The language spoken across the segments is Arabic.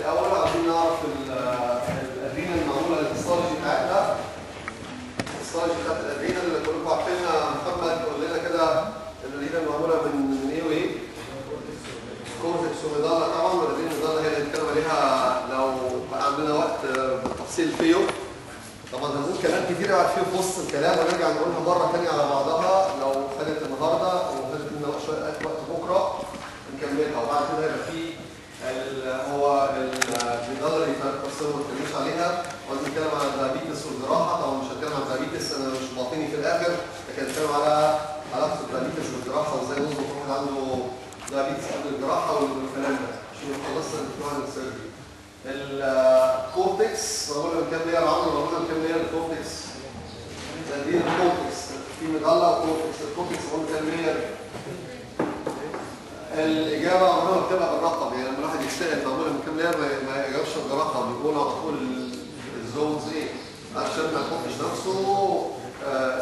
الاول عايزين نعرف الادرينال المعموله للهيستولوجي بتاعتها. الهيستولوجي بتاعت الادرينال اللي كلكم عارفينها. محمد قول لنا كده الادرينال معموله من ايه وايه؟ كورتكس وميدالا طبعا، والادرينال ميدالا هي اللي هنتكلم عليها لو بقى عندنا وقت بالتفصيل فيه. طبعا هنقول كلام كتير قاعد فيه في نص الكلام ونرجع نقولها مره ثانيه على بعضها لو خدت النهارده وخدت لنا وقت بكره نكملها، وبعد كده هيبقى فيه هو البيضال اللي فاكر ما اتكلمناش عليها، وعايزين نتكلم على الدايابيتس والجراحه. طبعا مش هتكلم عن الدايابيتس، انا مش باطني في الاخر، لكن هتكلم على علاقه الدايابيتس والجراحه وازاي يظبط واحد عنده دايابيتس قبل الجراحه والكلام ده عشان نخلصها الاسبوع السريع. الكورتكس معموله كام لير عمرو؟ معموله كام لير الكورتكس؟ دي الكورتكس في ميدالا وكورتكس. الكورتكس معموله كام لير؟ الاجابه عمرها بتبقى بالرقم، يعني لما الواحد يتسال معموله من كام لير ما يجاوبش بالرقم، بيقول على طول الزونز ايه؟ عشان ما يحطش نفسه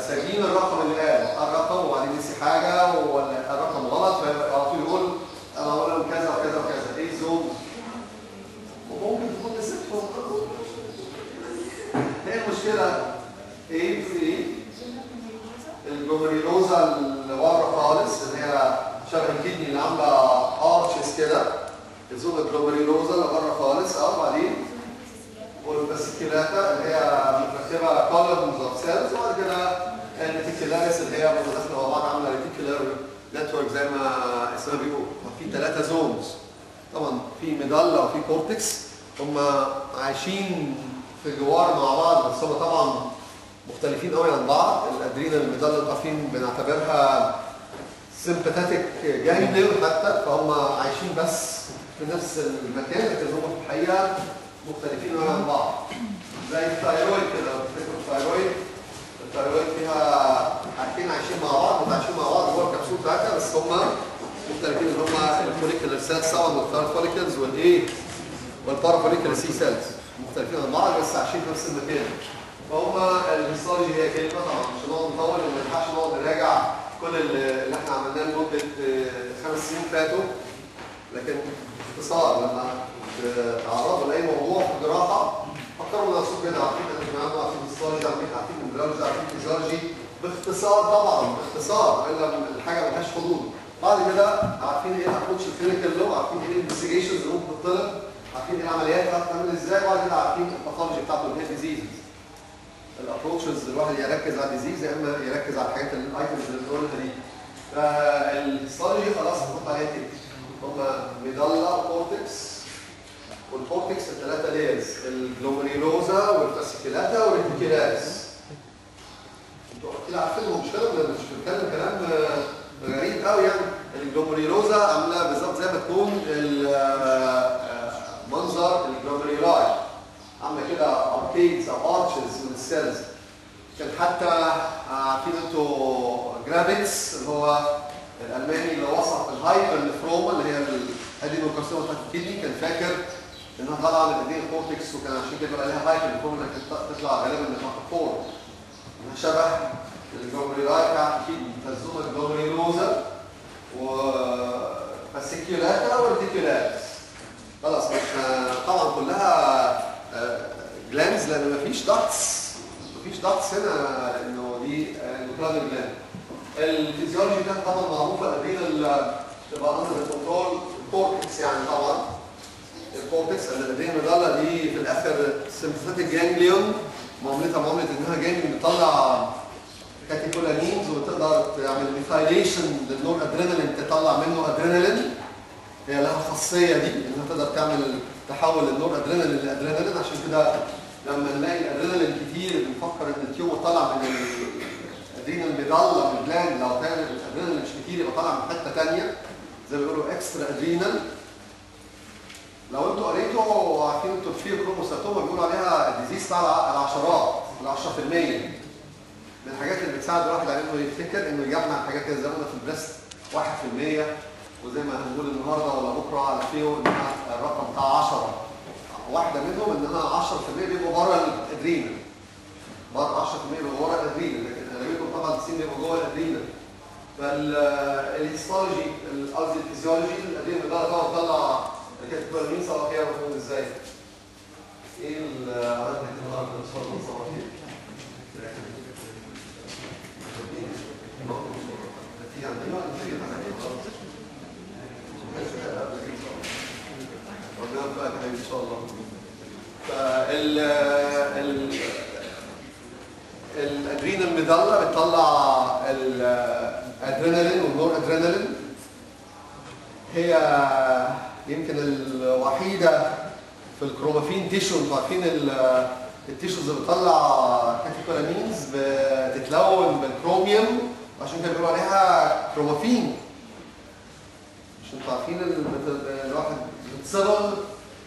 ساجين الرقم اللي قال الرقم وبعدين نسي حاجه ولا الرقم غلط، فيبقى على طول يقول انا معموله من كذا وكذا وكذا. ايه زون؟ ممكن تكون نسيت تنطقه. ايه المشكله؟ ايه في الجمريلوزا اللي بره خالص اللي هي شبه الكدني اللي عامله ارشز كده، الزوم الجمريلوزا اللي بره خالص. بعدين والباسيكيلاتا اللي هي مترتبه كولومز اوف سيلز، وبعد كده الريتيكيلاريس اللي هي متداخله مع بعض عامله ريتيكيولار نتورك زي ما اسمها بيقول. ففي ثلاثه زومز طبعا، في ميدالا وفي كورتكس، هم عايشين في جوار مع بعض بس هم طبعا مختلفين قوي عن بعض. الادرينال الميدالا انتوا عارفين بنعتبرها سمباتيك جانجليون حتى، فهم عايشين بس في نفس المكان لكن هم في الحقيقه مختلفين قوي عن بعض. زي الثايرويد كده، فكرة الثايرويد، الثايرويد فيها حاجتين عايشين مع بعض وعايشين مع بعض جوه الكبسول بتاعتها بس هم مختلفين اللي هم الفوليكلر سيلز طبعا والثير فوليكلز والايه؟ والبارافوليكلر سي سيلز، مختلفين عن بعض بس عايشين في نفس المكان. فهم الهيستولوجي هي كلمه طبعا مش هنقعد نطول وما ينفعش نقعد نراجع كل اللي احنا عملناه لمده 5 سنين فاتوا، لكن باختصار لما تعرضوا لاي موضوع في الجراحه فكروا نفسكم كده، عارفين احنا عندنا عارفين هيستولوجي، عارفين امبريولوجي، عارفين فيزيولوجي باختصار طبعا باختصار الا الحاجه ما لهاش حدود. بعد كده عارفين ايه الابروتش الكلينيكال لو، عارفين ايه الانفستيجيشنز اللي ممكن تطلب، عارفين ايه العمليات اللي هتتعمل ازاي، وبعد كده عارفين الباثولوجي بتاعته اللي هي الديزيزز. الابروتشز الواحد يركز على الديزيز يا اما يركز على الحاجات الايتمز اللي قلنا دي. فالهيستولوجي خلاص هنحط عليها تيك. هم ميدالا وكورتكس، والكورتكس الثلاثه ليرز الجلوميريلوزا والفاسيكيلاتا والريتيكيلاريس. انتوا اكيد عارفينهم مش كده؟ مش بنتكلم كلام غريب قوي يعني. الجلوميريلوزا عامله بالظبط زي ما تكون منظر الجلوميرولاي، عامله كده اركيدز او ارشز من السيلز. كان حتى عارفين انتوا جرافيتس اللي هو الالماني اللي وصف الهايبر نفروما اللي هي الادينوكارسينوما بتاعت الكدني، كان فاكر انها طالعه من الايدين كورتكس وكان عشان كده بقى لها هايبر نفروما انها تطلع غالبا من المحفور انها شبه الجلوميرولاي بتاعت الكدني. فالزوم الجلوميروزا والفاسيكيولاتا والريتيكيولاريس خلاص طبعا كلها جلانز لان مفيش داكتس، مفيش داكتس هنا انه دي نوكلير جلاند. الفيزيولوجي بتاعتها طبعا معروفه الادرينال تبقى اندر كنترول الكورتكس يعني طبعا الكورتكس الادرينال دي في الاخر سمباثيك جانجليون معاملتها معامله انها جانجليون بتطلع كاتيكولامينز وتقدر تعمل ميثايليشن للنور ادرينالين تطلع منه ادرينالين. هي لها الخاصيه دي انها تقدر تعمل تحول النور ادرينالين لادرينالين، عشان كده لما نلاقي الادرينالين كتير بنفكر ان التيوب طالع من الادرينال بيضل من الجلاند. لو كان الادرينالين مش كتير يبقى طالع من حته ثانيه زي ما بيقولوا اكسترا ادرينال. لو انتوا قريتوا عارفين انتوا في بروبرانولول بيقولوا عليها الديزيز بتاع العشرات ال 10%. من الحاجات اللي بتساعد الواحد على انه يفتكر انه يجمع حاجات كده زي ما قلنا في البريست 1%، وزي ما هنقول النهارده ولا بكره على فيو ان الرقم بتاع 10 واحده منهم انها 10% بيبقوا بره الادرينال، بره 10% بيبقوا بره الادرينال، لكن اغلبيتهم طبعا 90 بيبقوا جوه الادرينال. فالهيستولوجي قصدي الفيزيولوجي الادرينال ده طلع الكتالين صوافير بتكون ازاي؟ ايه العلاقه النهارده بين الصوافير؟ في عندنا في حاجه ان شاء الله. فال الادرينال ميدالا بتطلع الادرينالين والنور ادرينالين، هي يمكن الوحيده في الكرومافين تيشوز. عارفين التيشوز اللي بتطلع كاتيكولامينز بتتلون بالكروميوم، عشان كده بيقولوا عليها كرومافين. مش انتوا عارفين الواحد بيتصبغ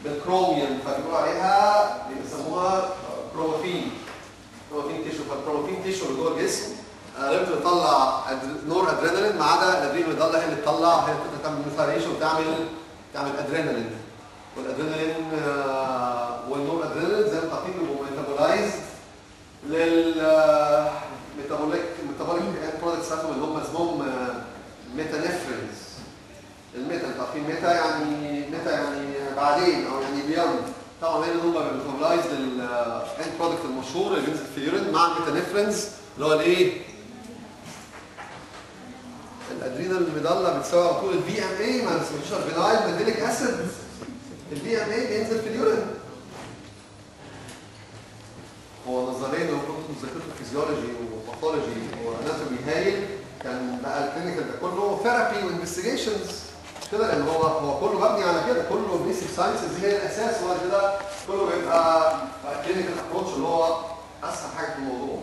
بالكروميوم فبيقولوا عليها، بيسموها كرومافين. كرومافين تيشو. فالكرومافين تيشو اللي جوه الجسم قربت تطلع نور ادرينالين، ما عدا الادرينالين بيضل هي اللي تطلع، هي اللي بتعمل مثلها بتعمل ادرينالين. والادرينالين والنور ادرينالين زي ما انتوا عارفين بيبقوا ميتابولايزد ميتابوليك برودكتس بتاعتهم اللي هم اسمهم ميتانفرينز. الميتا انتوا عارفين ميتا يعني بعدين او يعني بيوم. طبعا هنا هم ميتابولايزد للاند برودكت المشهور اللي بينزل في اليورين مع الميتانفرينز اللي هو الايه؟ الادرينال ميدالا بتساوي على طول البي ام اي، ما بنسميهوش الفينايل ميثيليك اسيد. البي ام اي بينزل في اليورين. هو نظريا لو كنت مذاكرته فيزيولوجي وباثولوجي واناتومي هايل كان بقى الكلينيكال ده كله ثيرابي وانفستيجيشنز كده، لان هو كله مبني على كده، كله بيسك ساينسز هي الاساس، وبعد كده كله بيبقى كلينيكال ابروتش اللي هو اسهل حاجه في الموضوع.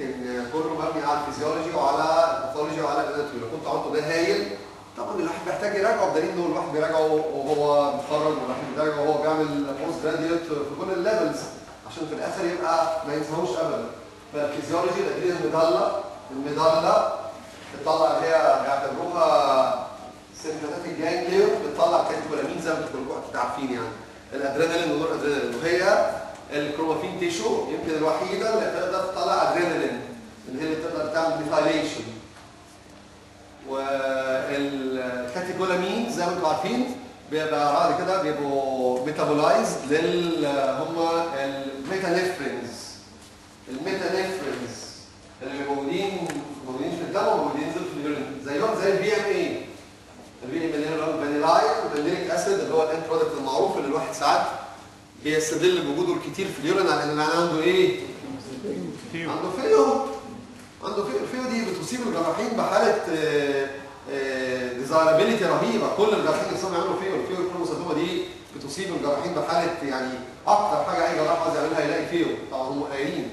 لكن كله مبني على الفيزيولوجي وعلى الباثولوجي وعلى الاناتومي. لو كنت عملته ده هايل طبعا الواحد بيحتاج يراجعه بدليل انه الواحد بيراجعه وهو بيتخرج، والواحد بيراجعه وهو بيعمل بوست جراديوت في كل الليفلز عشان في الاخر يبقى ما ينساهوش ابدا. فالفيزيولوجي الادرينال الميدالا بتطلع اللي هي بيعتبروها سيمباثيك جانجليون، بتطلع كاتيكولامين زي ما انتوا عارفين يعني الادرينالين ونور ادرينالين، وهي الكرومافين تيشو يمكن الوحيده اللي تقدر تطلع ادرينالين، اللي هي اللي بتقدر تعمل ميثايليشن. والكاتيكولامين زي ما انتوا عارفين بيبقى بعد كده بيبقوا ميتابولايزد هم الميتانفرينز. الميتانفرينز اللي موجودين في الدم وموجودين في اليورين زيهم زي البي ام اي. البي ام اي اللي هو الفانيلايل والفانيليك اسيد اللي هو الاند برودكت المعروف اللي الواحد ساعات بيستدل بوجوده الكتير في اليورين على ان عنده ايه؟ عنده فيو. الفيو دي بتصيب الجراحين بحاله ديزايرابيلتي رهيبه. كل الجراحين اللي صاروا يعملوا فيو، الفيو الكروموساتومه دي بتصيب الجراحين بحاله، يعني اكتر حاجه اي جراح عايز يعملها يلاقي فيو. طبعا هم قايلين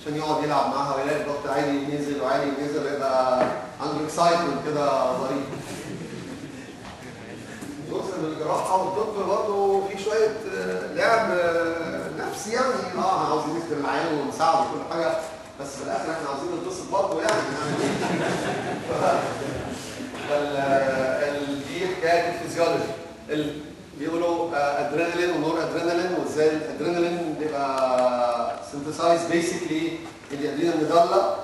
عشان يقعد يلعب معاها ويلاقي الضغط عالي ينزل وعالي ينزل، يبقى عنده اكسايتمنت كده ظريف. جزء من الجراحه والطب برضه في شويه لعب نفسي يعني، عاوزين نكتب معاه ونساعده وكل حاجه، بس في الاخر احنا عاوزين نتبسط برضه يعني. دي حكايه الفيزيولوجي. بيقولوا ادرينالين ونور ادرينالين، وازاي الادرينالين بيبقى سنتسايز بيسكلي الادرينال ميدالا،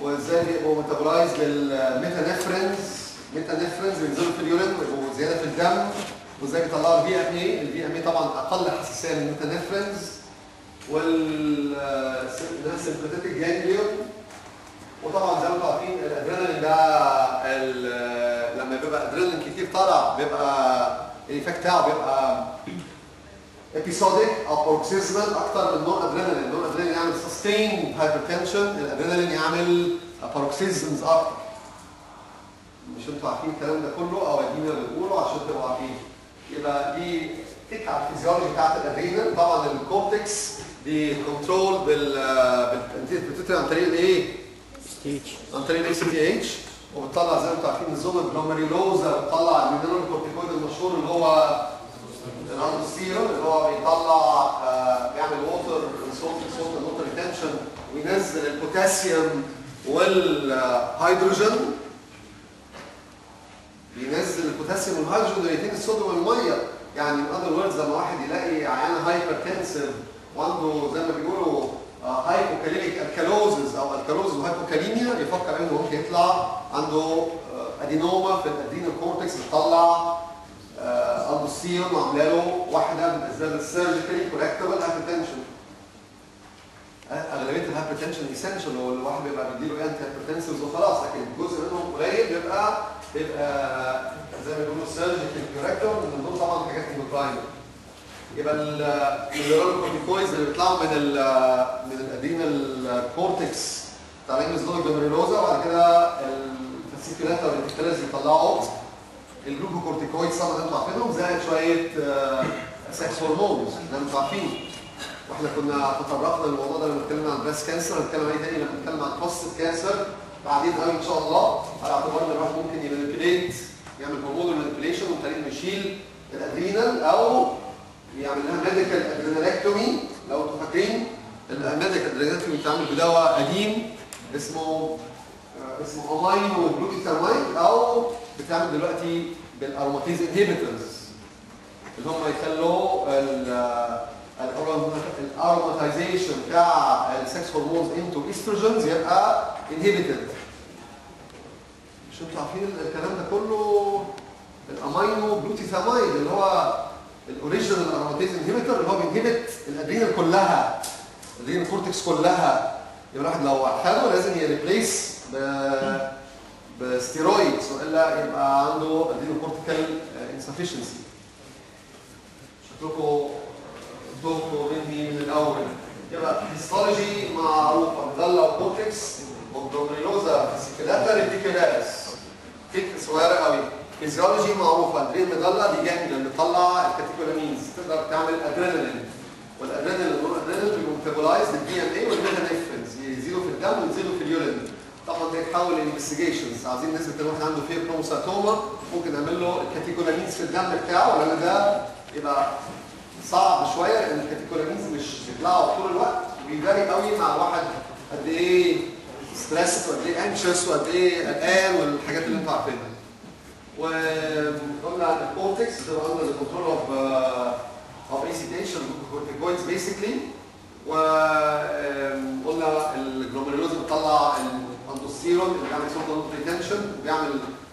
وازاي بيبقوا ميتابولايز للميتانفرينز. الميتانفرينز بينزلوا في اليورين ويبقوا زياده في الدم، وازاي بيطلعوا البي ام اي. البي ام اي طبعا اقل حساسيه من الميتانفرينز والسمباثيك جانجليون. وطبعا زي ما انتم عارفين الادرينالين ده لما بيبقى ادرينالين كتير طالع بيبقى الايفكت بتاعه بيبقى ابيسوديك او بروكسيزمال اكتر من نور ادرينالين. النور ادرينالين يعمل سستين هايبرتنشن، الادرينالين يعمل باروكسيزمز اكتر. مش انتوا عارفين الكلام ده كله او ادينا بنقوله عشان تبقوا عارفين. يبقى دي تكه على الفيزيولوجي بتاعت الادرينال. طبعا الكورتكس دي كنترول بتتم عن طريق الايه؟ عن طريق الاي سي تي اتش، وبتطلع زي ما انتم عارفين نظام الجلوميريولوزا، وبتطلع المينرالكورتيكويد المشهور اللي هو الأندوستيرون اللي هو بيطلع بيعمل ووتر صوت الووتر ريتنشن، وينزل البوتاسيوم والهيدروجين. بينزل البوتاسيوم والهيدروجين ونيترين الصوديوم والميه. يعني من اذر ووردز لما واحد يلاقي عيان هايبرتنسيف وعنده زي ما بيقولوا هايبوكاليميك الكالوزز او الكالوز وهايبوكاليميا، يفكر انه ممكن يطلع عنده ادينوما في الادرينال كورتكس، بتطلع ابوسيون عامله له واحده من اسباب السيرجيكالي كوركتبل هايبرتنشن. اغلبيه الهايبرتنشن اسينشال هو الواحد بيبقى بيديله انتي هايبرتنسيفز وخلاص، لكن جزء منهم قليل بيبقى زي ما بيقولوا السيرجيكالي كوركتبل، من ضمن طبعا حاجات البرايمري. يبقى الكورتيكويدز اللي بيطلعوا من الادرينال كورتكس بتاع الانجلوزا والجبريلوزا، وبعد كده الفاسيكيولاتا والانتيكلاز بيطلعوا الجلوكوكورتيكويدز طبعا انتوا عارفينهم، زائد شويه سكس هرمونز احنا مش عارفين. واحنا كنا تطرقنا للموضوع ده لما اتكلمنا عن بريست كانسر، هنتكلم عليه تاني لما نتكلم عن بوست كانسر بعدين قوي ان شاء الله، على اعتبار ان الواحد ممكن يمانيبيليت يعمل هرمون مانيبيليشن وبالتالي يشيل الادرينال او يعمل لها ميديكال ادرينالكتومي. لو انتوا فاكرين الميديكال ادرينالكتومي بتتعمل بدواء قديم اسمه اونلاين وجلوكيتامايد، او بتعمل دلوقتي بالاروماتيز انهبيتورز اللي هم يخلوا الاروماتيزيشن بتاع السكس هرمونز انتو استروجينز يبقى انهبيتد. مش انتوا عارفين الكلام ده كله؟ الامينو جلوتيتامايد اللي هو الاوريجينال اروماتيز انهبيتور اللي هو بينهبت الادرينال كلها، الادرينال كورتكس كلها. يبقى الواحد لو خده لازم يريبليس بستيرويدز، والا يبقى عنده ادرينال كورتيكال انسفشنسي. شكلكم ادوكوا مني من الاول. يبقى الهيستولوجي معروفه، مدلع وكورتكس والجبريلوزا فيسيكيلاتا ريتيكولاس كتله صغيره قوي. فيزيولوجي معروفه، الادرينال مدلع دي جانجل اللي بتطلع الكاتيكولامينز، تقدر تعمل ادرينالين، والادرينالين والادرينالين بيبقوا ميتابولايز للدي ان اي والميتانيفرنز، يزيدوا في الدم ويزيدوا في اليورين. طبعا ده يتحول لانفستيجيشنز، عايزين نثبت ان واحد عنده فيبروموساتوما ممكن نعمل له الكاتيكولامينز في الدم بتاعه، ولا ده يبقى صعب شويه لان الكاتيكولامينز مش بيطلعوا طول الوقت، وبيجري قوي مع الواحد قد ايه ستريس وقد ايه انشس وقد ايه قلقان والحاجات اللي انتوا عارفينها. وقلنا عن الكورتكس بتبقى اندر كنترول اوف ايسيتيشن كورتيكويدز بيسكلي، وقلنا الجلوميريولوز بتطلع الاندوستيرون اللي بيعمل سوبر ريتنشن وبيعمل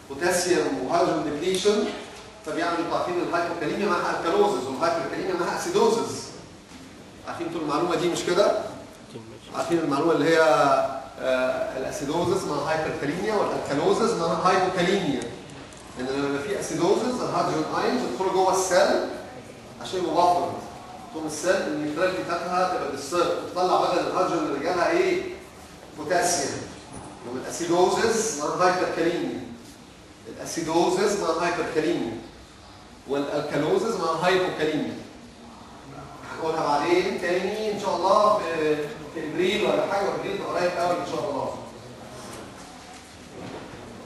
بوتاسيوم وهيدروجين ديبليشن، فبيعمل تعفين الهايبوكاليميا مع الكالوزز، والهايبوكاليميا مع اسيدوزز. عارفين انتوا المعلومه دي مش كده؟ عارفين المعلومه اللي هي الاسيدوزز مع الهايبوكاليميا والكالوزز مع الهايبوكاليميا، ان لما في اسيدوزز الهيدروجين ايونز يدخلوا جوه السيل عشان يبقوا بافرد، تقوم السيل النيوتراليتي بتاعتها تبقى بالسيل، وتطلع بدل الهيدروجين اللي رجعها ايه؟ بوتاسيوم. يبقى الاسيدوزز مع الهايبوكاليميا، الاسيدوزز مع الهايبوكاليميا، والالكالوزز مع الهايبوكاليميا. هنقولها بعدين تاني ان شاء الله في ابريل ولا حاجه، وابريل قريب قوي ان شاء الله.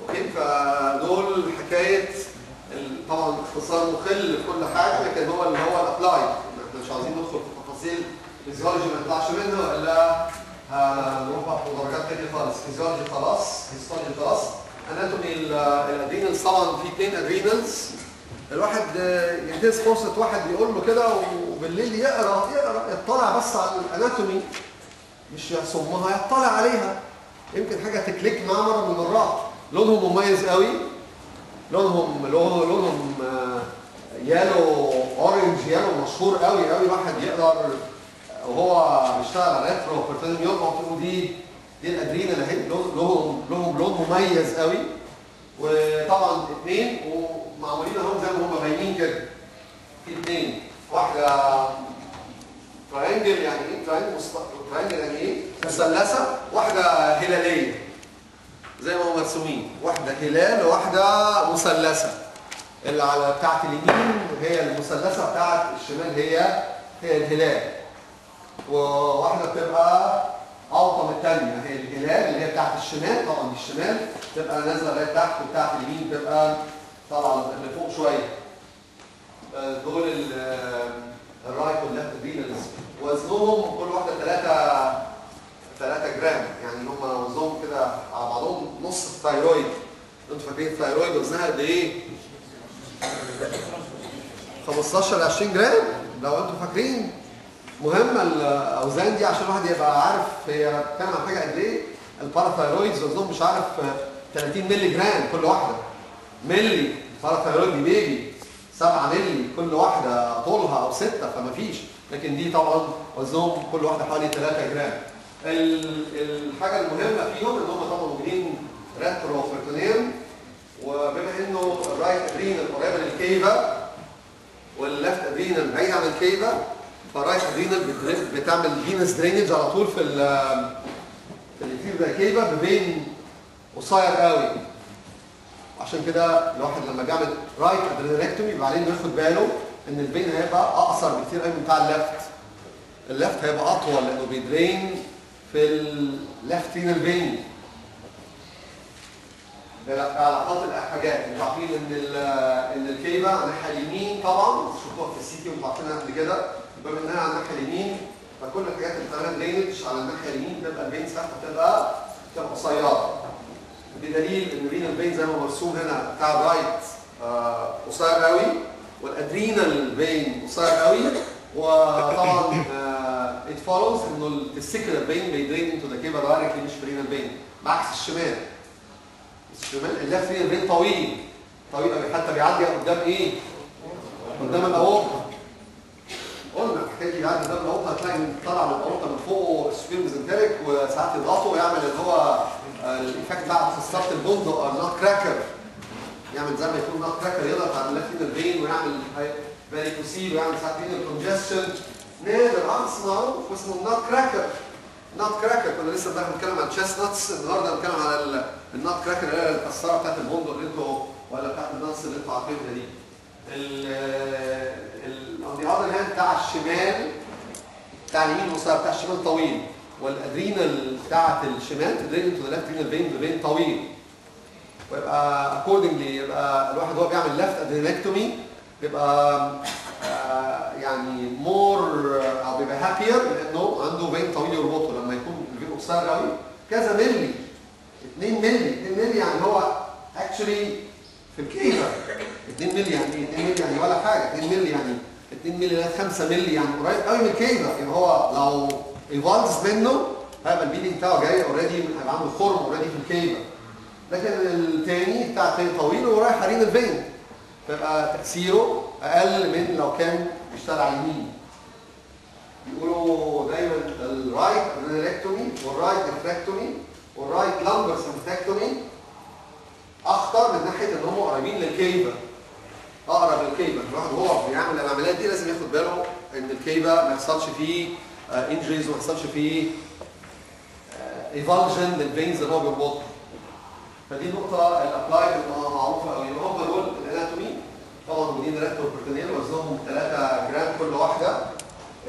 اوكي، فدول حكايه طبعا اختصار مخل لكل حاجه، لكن هو اللي هو الابلايد، احنا مش عايزين ندخل في تفاصيل فيزيولوجي ما نطلعش منها والا هنروح في درجات تانيه خالص. فيزيولوجي خلاص، هيستولوجي خلاص، اناتومي الادرينالز طبعا في اثنين ادرينالز. الواحد ينتهز فرصه واحد بيقول له كده وبالليل يقرا يطلع بس على الاناتومي، مش يصمها يطلع عليها، يمكن حاجه تكليك معاه مره من المرات. لونهم مميز قوي، لونهم يالو اورنج، يالو مشهور قوي قوي. الواحد يقدر وهو بيشتغل على ريترو بيرتونيوم يقول دي الادرينال اهي، لهم لون مميز قوي. وطبعا اثنين معمولين اهو زي ما هم باينين كده، في اثنين، واحده تراينجل، يعني ايه تراينجل؟ يعني ايه؟ مثلثه، واحده هلاليه زي ما هم مرسومين، واحده هلال وواحده مثلثه. اللي على بتاعه اليمين هي المثلثه، بتاعه الشمال هي الهلال، وواحده بتبقى اوطى من الثانيه، هي الهلال اللي هي بتاعه الشمال، طبعا دي الشمال بتبقى نازله لغايه تحت، وبتاعه اليمين بتبقى طبعا لفوق شويه. دول الرايت والليفت ادرينالز، وزنهم كل واحده 3 جرام، يعني هم وزنهم كده على بعضهم نص الثايرويد. انتوا فاكرين الثايرويد وزنها قد ايه؟ 15 ل 20 جرام لو انتوا فاكرين. مهمه الاوزان دي عشان الواحد يبقى عارف هي بتتكلم عن حاجه قد ايه. الباراثايرويدز وزنهم مش عارف 30 مللي جرام كل واحده، ملي فرق ثيرويد بيبي، 7 مللي كل واحده طولها او 6 فمفيش، لكن دي طبعا وزنهم كل واحده حوالي 3 جرام. الحاجه المهمه فيهم ان هم طبعا موجودين ريترو فريكونيم، وبما انه الرايت ادرينال قريبه للكيبه واللفت ادرينال بعيد عن الكيبه، فالرايت ادرينال بتعمل فينس درينج على طول في الكتير ده كيبه بين قصير قوي. عشان كده الواحد لما بيعمل رايت ادرينالكتومي يبقى عليه انه ياخد باله ان البين هيبقى اقصر بكتير قوي من بتاع اللفت. اللفت هيبقى اطول لانه بيدرين في اللفتينال بين. ده علاقات الحاجات، انتوا عارفين ان الكيبه على الناحيه اليمين طبعا شفتوها في السيتي وانتوا عارفينها قبل كده، بما انها على الناحيه اليمين فكل الحاجات اللي بتعملها درينج على الناحيه اليمين تبقى البين ساعتها بتبقى قصيره. بدليل ان رينال بين زي ما مرسوم هنا بتاع الرايت قصير قوي والادرينال بين قصير قوي، وطبعا ات فولوز انه التستيكولار بين بيدرين انتو ذا كيبه دايركتلي مش في رينال بين، بعكس الشمال. الشمال اللفت رينال بين طويل طويل قوي حتى بيعدي قدام ايه؟ قدام الاورطه. قلنا الحكايه دي بيعدي قدام الاورطه، هتلاقي طالع من الاورطه من فوقه السفير ميزنتريك وساعات يضغطه ويعمل اللي هو الإفكت بقى في الصفت البندق أو النوت كراكر، يعمل زي ما يكون نوت كراكر يضغط على اللفت البين ويعمل فاريكوسيل ويعمل ساعتين الكونجستشن. نادر أسمعه في اسمه النوت كراكر. نوت كراكر كنا لسه امبارح بنتكلم عن تشيست ناتس، النهارده بنتكلم على النوت كراكر اللي هي الكساره بتاعت البندق اللي انتوا ولا بتاعت الناتس اللي انتوا عارفينها دي. أون ذا أذر هاند بتاع الشمال بتاع اليمين والصغير بتاع الشمال طويل، والادرينال بتاعت الشمال تدرين تو ذا لفت رينال بين بين طويل. ويبقى اكوردنجلي يبقى الواحد وهو بيعمل لفت ادرينالكتومي بيبقى يعني مور او بيبقى هابير لانه عنده بين طويل يربطه. لما يكون البين قصير قوي كذا مللي 2 مللي يعني هو اكشولي في الكيبه 2 مللي يعني ايه؟ 2 مللي يعني ولا حاجه، 2 مللي يعني 2 مللي 5 مللي يعني قريب قوي من الكيبه. يعني هو لو الفالز منه هيبقى البيدنج بتاعه جاي اوريدي هيبقى عامل خرم اوريدي في الكيبه، لكن الثاني بتاع الثاني طويل ورايح عرين البين فيبقى تاثيره اقل من لو كان بيشتغل على اليمين. بيقولوا دايما الرايت رينالكتومي والرايت ريفراكتومي والرايت لامبر سنفتكتومي اخطر من ناحيه ان هم قريبين للكيبه، اقرب للكيبه. الواحد وهو بيعمل العمليات دي لازم ياخد باله ان الكيبه ما يحصلش فيه انجريز وما يحصلش فيه ايفالجن للبينز اللي هو بيربطها. فدي نقطه الابلايد معروفه قوي. هم دول الاناتومي طبعا موجودين ريتروبروتينيل وزنهم 3 جرام كل واحده،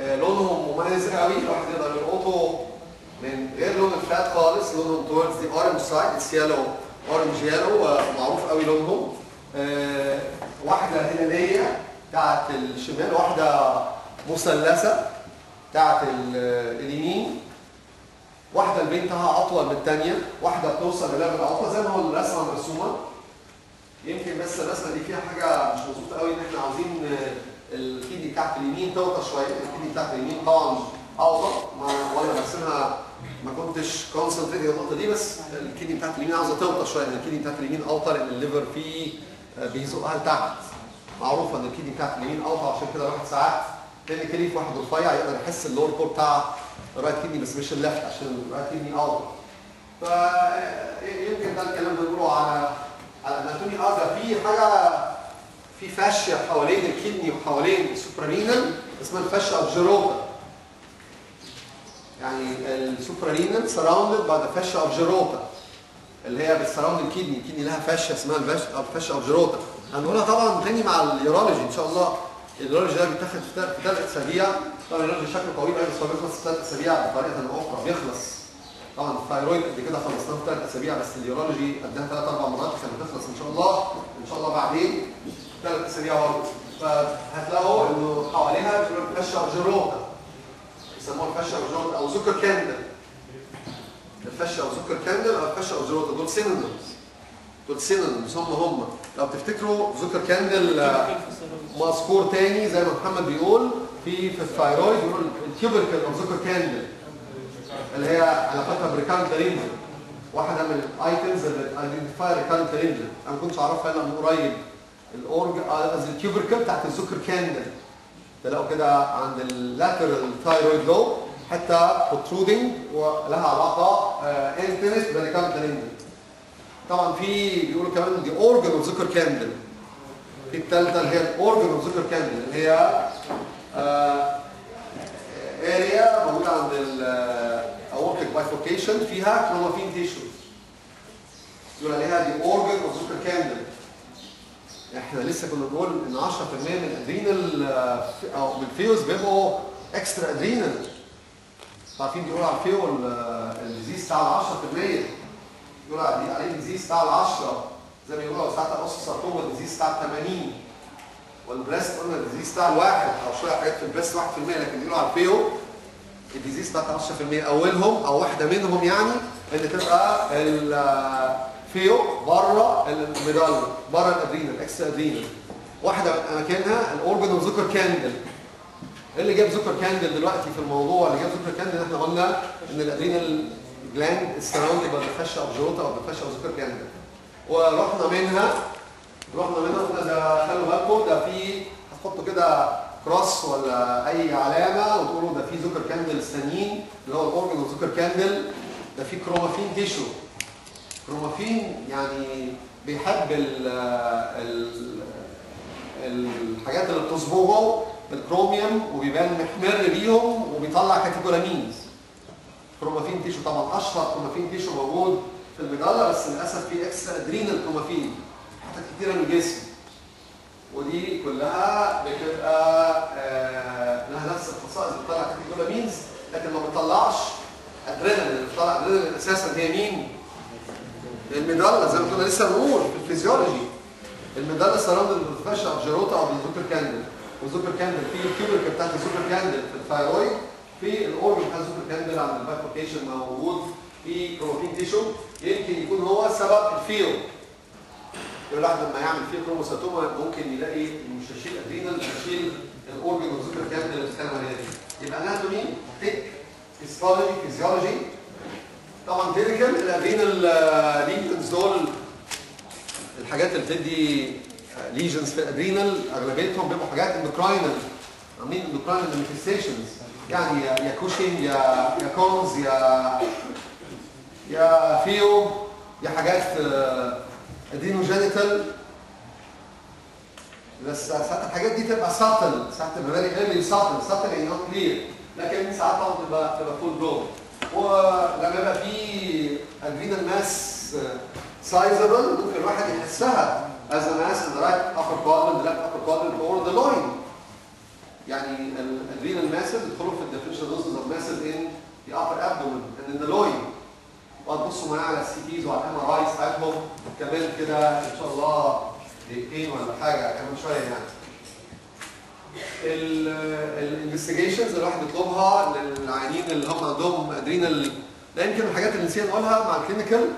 لونهم مميز قوي الواحد يقدر يلقطه من غير لون الفات خالص. لونهم توردز دي اورنج سايد سيالو اورنج يالو، معروف قوي لونهم. واحده هلاليه بتاعت الشمال، واحده مثلثه بتاعت اليمين، واحده البين بتاعها اطول من الثانيه، واحده بتوصل لليفل العطله زي ما هو الرسمه مرسومه. يمكن بس الرسمه دي فيها حاجه مش مظبوطه قوي، ان احنا عاوزين الكيدي بتاعت اليمين توطى شويه. الكيدي بتاعت اليمين طبعا اوطى، وانا برسمها ما كنتش كونسنتريت في النقطه دي، بس الكيدي بتاعت اليمين عاوزه توطى شويه لان الكيدي بتاعت اليمين اوطى، لان الليفر فيه بيزقها لتحت. معروفه ان الكيدي بتاعت اليمين اوطى، عشان كده الواحد ساعات لان كليف واحد رفيع يقدر يحس اللور بور بتاع الرايت كدني بس مش اللفت عشان الرايت كدني اوضح. فيمكن ده الكلام اللي بنقوله على الاناتومي. في حاجه في فاشيه حوالين الكدني وحوالين السوبرانينال اسمها الفاشيه الجيروبا. يعني السوبرانينال سراوندد باي ذا فاشيه الجيروبا اللي هي بتسراوند الكدني. الكدني لها فاشيه اسمها الفاشيه الجيروبا، هنقولها طبعا تاني مع اليورولوجي ان شاء الله. الرولج ده بيتاخد في 3 اسابيع، طبعا الرولج شكله طويل قوي بس هو بيخلص في 3 اسابيع بطريقه اخرى. بيخلص طبعا الثايرويد قد كده خلصناه في 3 اسابيع، بس اليورولوجي قدها 3 4 مرات عشان تخلص ان شاء الله. ان شاء الله بعدين 3 اسابيع برضه. فهتلاقوا انه حواليها الفاشيا جيروتا بيسموها الفاشيا جيروتا او زوكر كاندل. الفاشيا وزوكر كاندل او الفاشيا جيروتا دول سينونيمز. هم لو تفتكروا زوكر كاندل مذكور تاني زي ما محمد بيقول في الثايرويد، بيقول التيوبركل او زوكر كاندل اللي هي علاقتها بريكالنت رينجر، واحده من الايتمز اللي ايدنتيفاي ريكالنت رينجر. انا ما كنتش اعرفها الا من قريب الاورج از التيوبركل بتاعت السكر كان تلاقوا كده عند اللاترال ثايرويد لوب حتى بروترودنج ولها علاقه انتنس بالكابتلين. طبعا في بيقولوا كمان دي اورجن اوف ذكر كاندل. الثالثه اللي هي الاورجن اوف ذكر كاندل اللي هي اريا موجوده عند الاورتيك بايفوركيشن فيها كلومافين تيشوز. بيقول عليها دي اورجن اوف ذكر كاندل. احنا لسه كنا بنقول ان 10% من الادرينال او من الفيوز بيبقوا اكسترا ادرينال. عارفين بيقولوا على الفيو الديزيز بتاع 10%. بيقولوا عليه الديزيز بتاع 10 زي ما بيقولوا ساعات قص سرطان الديزيز بتاع 80 والبريست قلنا الديزيز بتاع 1 او شويه حاجات في البريست 1%، لكن بيقولوا على الفيو الديزيز بتاع 10% اولهم او واحده منهم يعني ان تبقى الفيو بره الميدال بره الادرينال اكسترا ادرينال. واحده من اماكنها الاورجن ذكر كاندل. اللي جاب ذكر كاندل دلوقتي في الموضوع اللي جاب ذكر كاندل احنا قلنا ان الادرينال جلاند السراوند يبقى بتخش او جروطه او بتخش او ذكر كاندل. ورحنا منها قلنا ده خلوا بالكم ده في هتحطوا كده كروس ولا اي علامه وتقولوا ده في ذكر كاندل الثانيين اللي هو الاورجن وذكر كاندل ده في كرومافين تيشو. كرومافين يعني بيحب الحاجات اللي بتصبغه الكروميوم وبيبان محمر بيهم وبيطلع كاتيكولامينز. كرومافين تيشو طبعا اشهر كرومافين تيشو موجود في المجله بس للاسف في اكسترا ادرينال كرومافين حتت كتيره من الجسم. ودي كلها بتبقى لها نفس الخصائص بتطلع كاتيكولامينز لكن ما بتطلعش ادرينال. اللي بتطلع ادرينال اساسا هي مين؟ المجله زي ما كنا لسه بنقول في الفيزيولوجي. المجله سراوند بتتفشى بجيروتا او بالذكر كاندل. والسوبر كاندل في الكيوبركه بتاعت السوبر كاندل في الثايرويد في الاورجن بتاع السوبر كاندل عند البايفوركيشن موجود في كروماتين تيشو يمكن يكون هو سبب الفيو. الواحد لما يعمل فيه كروموساتوما ممكن يلاقي مش هشيل ادرينال مش هشيل الاورجن والسوبر كاندل اللي بتتكلم عليها دي. يبقى اناتومي تك هيستولوجي فيزيولوجي طبعا فينيكال الادرينال ليجنز دول الحاجات اللي بتدي ليجنز في الادرينال اغلبيتهم بيبقوا حاجات اندوكراينال عاملين اندوكراينال مانيفستيشنز يعني يا كوشينج يا كونز يا فيو يا حاجات ادينوجينيتال. بس الحاجات دي تبقى ساتل ساعات تبقى فيري ايرلي ساتل يعني نوت كلير لكن ساعات تبقى فول بلون. ولما يبقى في ادرينال ماس سايزبل ممكن الواحد يحسها as a mass in the right upper quadrant, the left upper quadrant or the loin. يعني الادرينال ماسز يدخلوا في الديفرنشال دوزز اوف ماسز ان ذا upper abdomen and in the loin. وهتبصوا معايا على السي تيز وعلى الام ار ايز بتاعتهم كمان كده ان شاء الله دقيقتين ولا حاجه كمان شويه يعني. الانفستيجيشنز اللي الواحد بيطلبها للعيانين اللي هم عندهم ادرينال لا يمكن الحاجات اللي نسينا نقولها مع الكلينيكال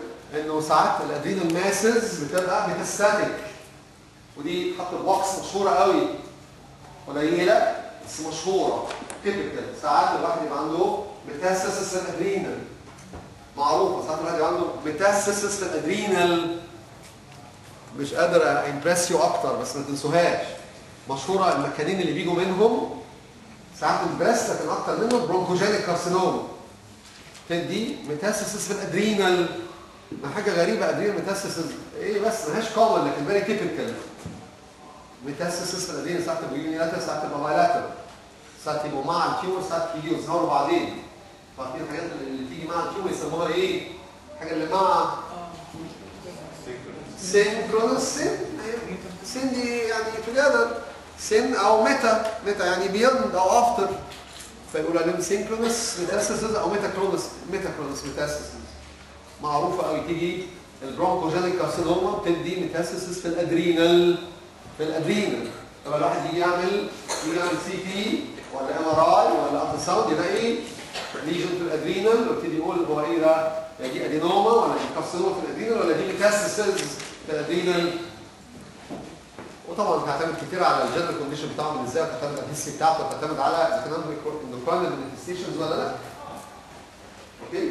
انه ساعات الادرينال ماسز بتبقى ميتاستاتيك ودي حط بوكس مشهوره قوي قليله بس مشهوره تيبيكال. ساعات الواحد يبقى عنده ميتاستاسيس الادرينال معروفه. ساعات الواحد يبقى عنده ميتاستاسيس الادرينال مش قادر امبرسيو اكتر بس ما تنسوهاش مشهوره المكانين اللي بيجوا منهم ساعات امبرس لكن اكتر منهم برونكوجينيك كارسينوما دي ميتاستاسيس الادرينال. ما حاجه غريبه ادرينال ميتاسيسز ايه بس ملهاش قول لكن بالي تيبيكال ميتاسيسز في الادرينال ساعات تبقى يونيلاتر ساعات تبقى بايلاتر ساعات تبقوا مع التيور ساعات تيجي يظهروا بعدين. فاكرين الحاجات اللي تيجي مع التيور يسموها ايه؟ الحاجه اللي مع سينكرونس سين دي يعني توجذر سين او ميتا يعني بيند او افتر فيقولوا عليهم سينكرونس ميتاسيسز او ميتاكرونس ميتاسيسز معروفه قوي. تيجي البرونكوجينيك كارسينوما بتدي ميتاسيسس في الادرينال طب الواحد يجي يعمل سي تي ولا ام ار اي ولا الترا ساوند يلاقي ليجن في الادرينال ويبتدي يقول هو ايه ده؟ دي ادينوما ولا دي كارسينوما في الادرينال ولا دي ميتاسيسس في الادرينال. وطبعا بتعتمد كتير على الجنرال كونديشن بتاعهم ازاي وبتعتمد على الهيستوري بتاعته وبتعتمد على اذا كان عنده اندوكراينال مانيفستيشنز ولا لا. اوكي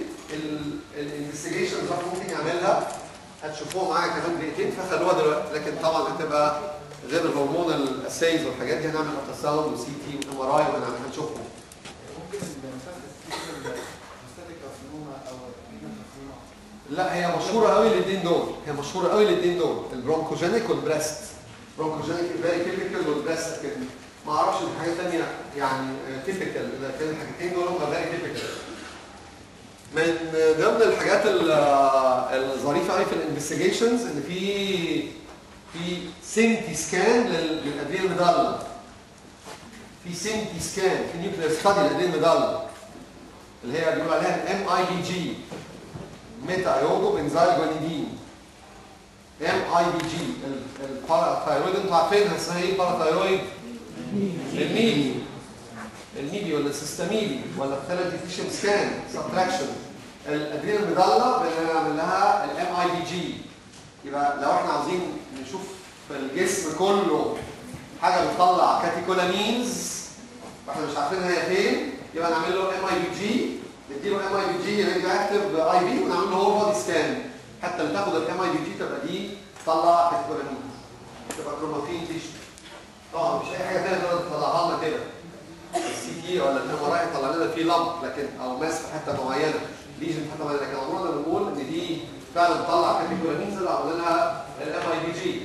الانفستيجيشن اللي ممكن يعملها هتشوفوها معايا كمان دقيقتين فخلوها دلوقتي لكن طبعا هتبقى غير الهرمونال اسايز والحاجات دي هنعمل التساوند وسي تي وام ار اي وهنشوفهم. لا هي مشهوره قوي الاثنين دول، هي مشهوره قوي الاثنين دول، البرونكوجينيك والبريست. برونكوجينيك فيريكليكال والبريست كده. ما اعرفش حاجه ثانيه يعني تيبيكال، كان الحاجتين دول هم فيري تيبيكال. من ضمن الحاجات الظريفه قوي في الانفستيجيشنز ان في سينتي سكان للادويه المدلله. في سينتي سكان في نيوكلير ستادي للادويه المدلله. اللي هي بيقولوا عليها الام اي بي جي. ميتا ايودو بنزايلجونيدين. ام اي بي جي الباراثايرويد انتوا عارفينها اسمها ايه الباراثايرويد؟ النيبي. النيبي ولا السيستميبي ولا الثلاث ديفيشن سكان سبتراكشن. الادرينال المدلله اللي هنعمل لها الام اي بي جي. يبقى لو احنا عاوزين نشوف في الجسم كله حاجه بتطلع كاتيكولامينز واحنا مش عارفين هي فين، يبقى نعمل له ام اي بي جي، نديله ام اي بي جي ريديو اكتف اي بي ونعمل له هول بودي سكان حتى بتاخد الام اي بي جي تبقى دي تطلع كاتيكولامينز، تبقى كروماتين تيشو. طبعا مش اي حاجه ثانيه تقدر تطلعها لنا كده. السي تي ولا الام ار اي يطلع لنا فيه لمب لكن او ماس في حته معينه، ليجن في حته معينه، لكن عمرنا بنقول ان دي فعلا بتطلع كاتيجوريز اللي عملنا لها الام اي بي جي.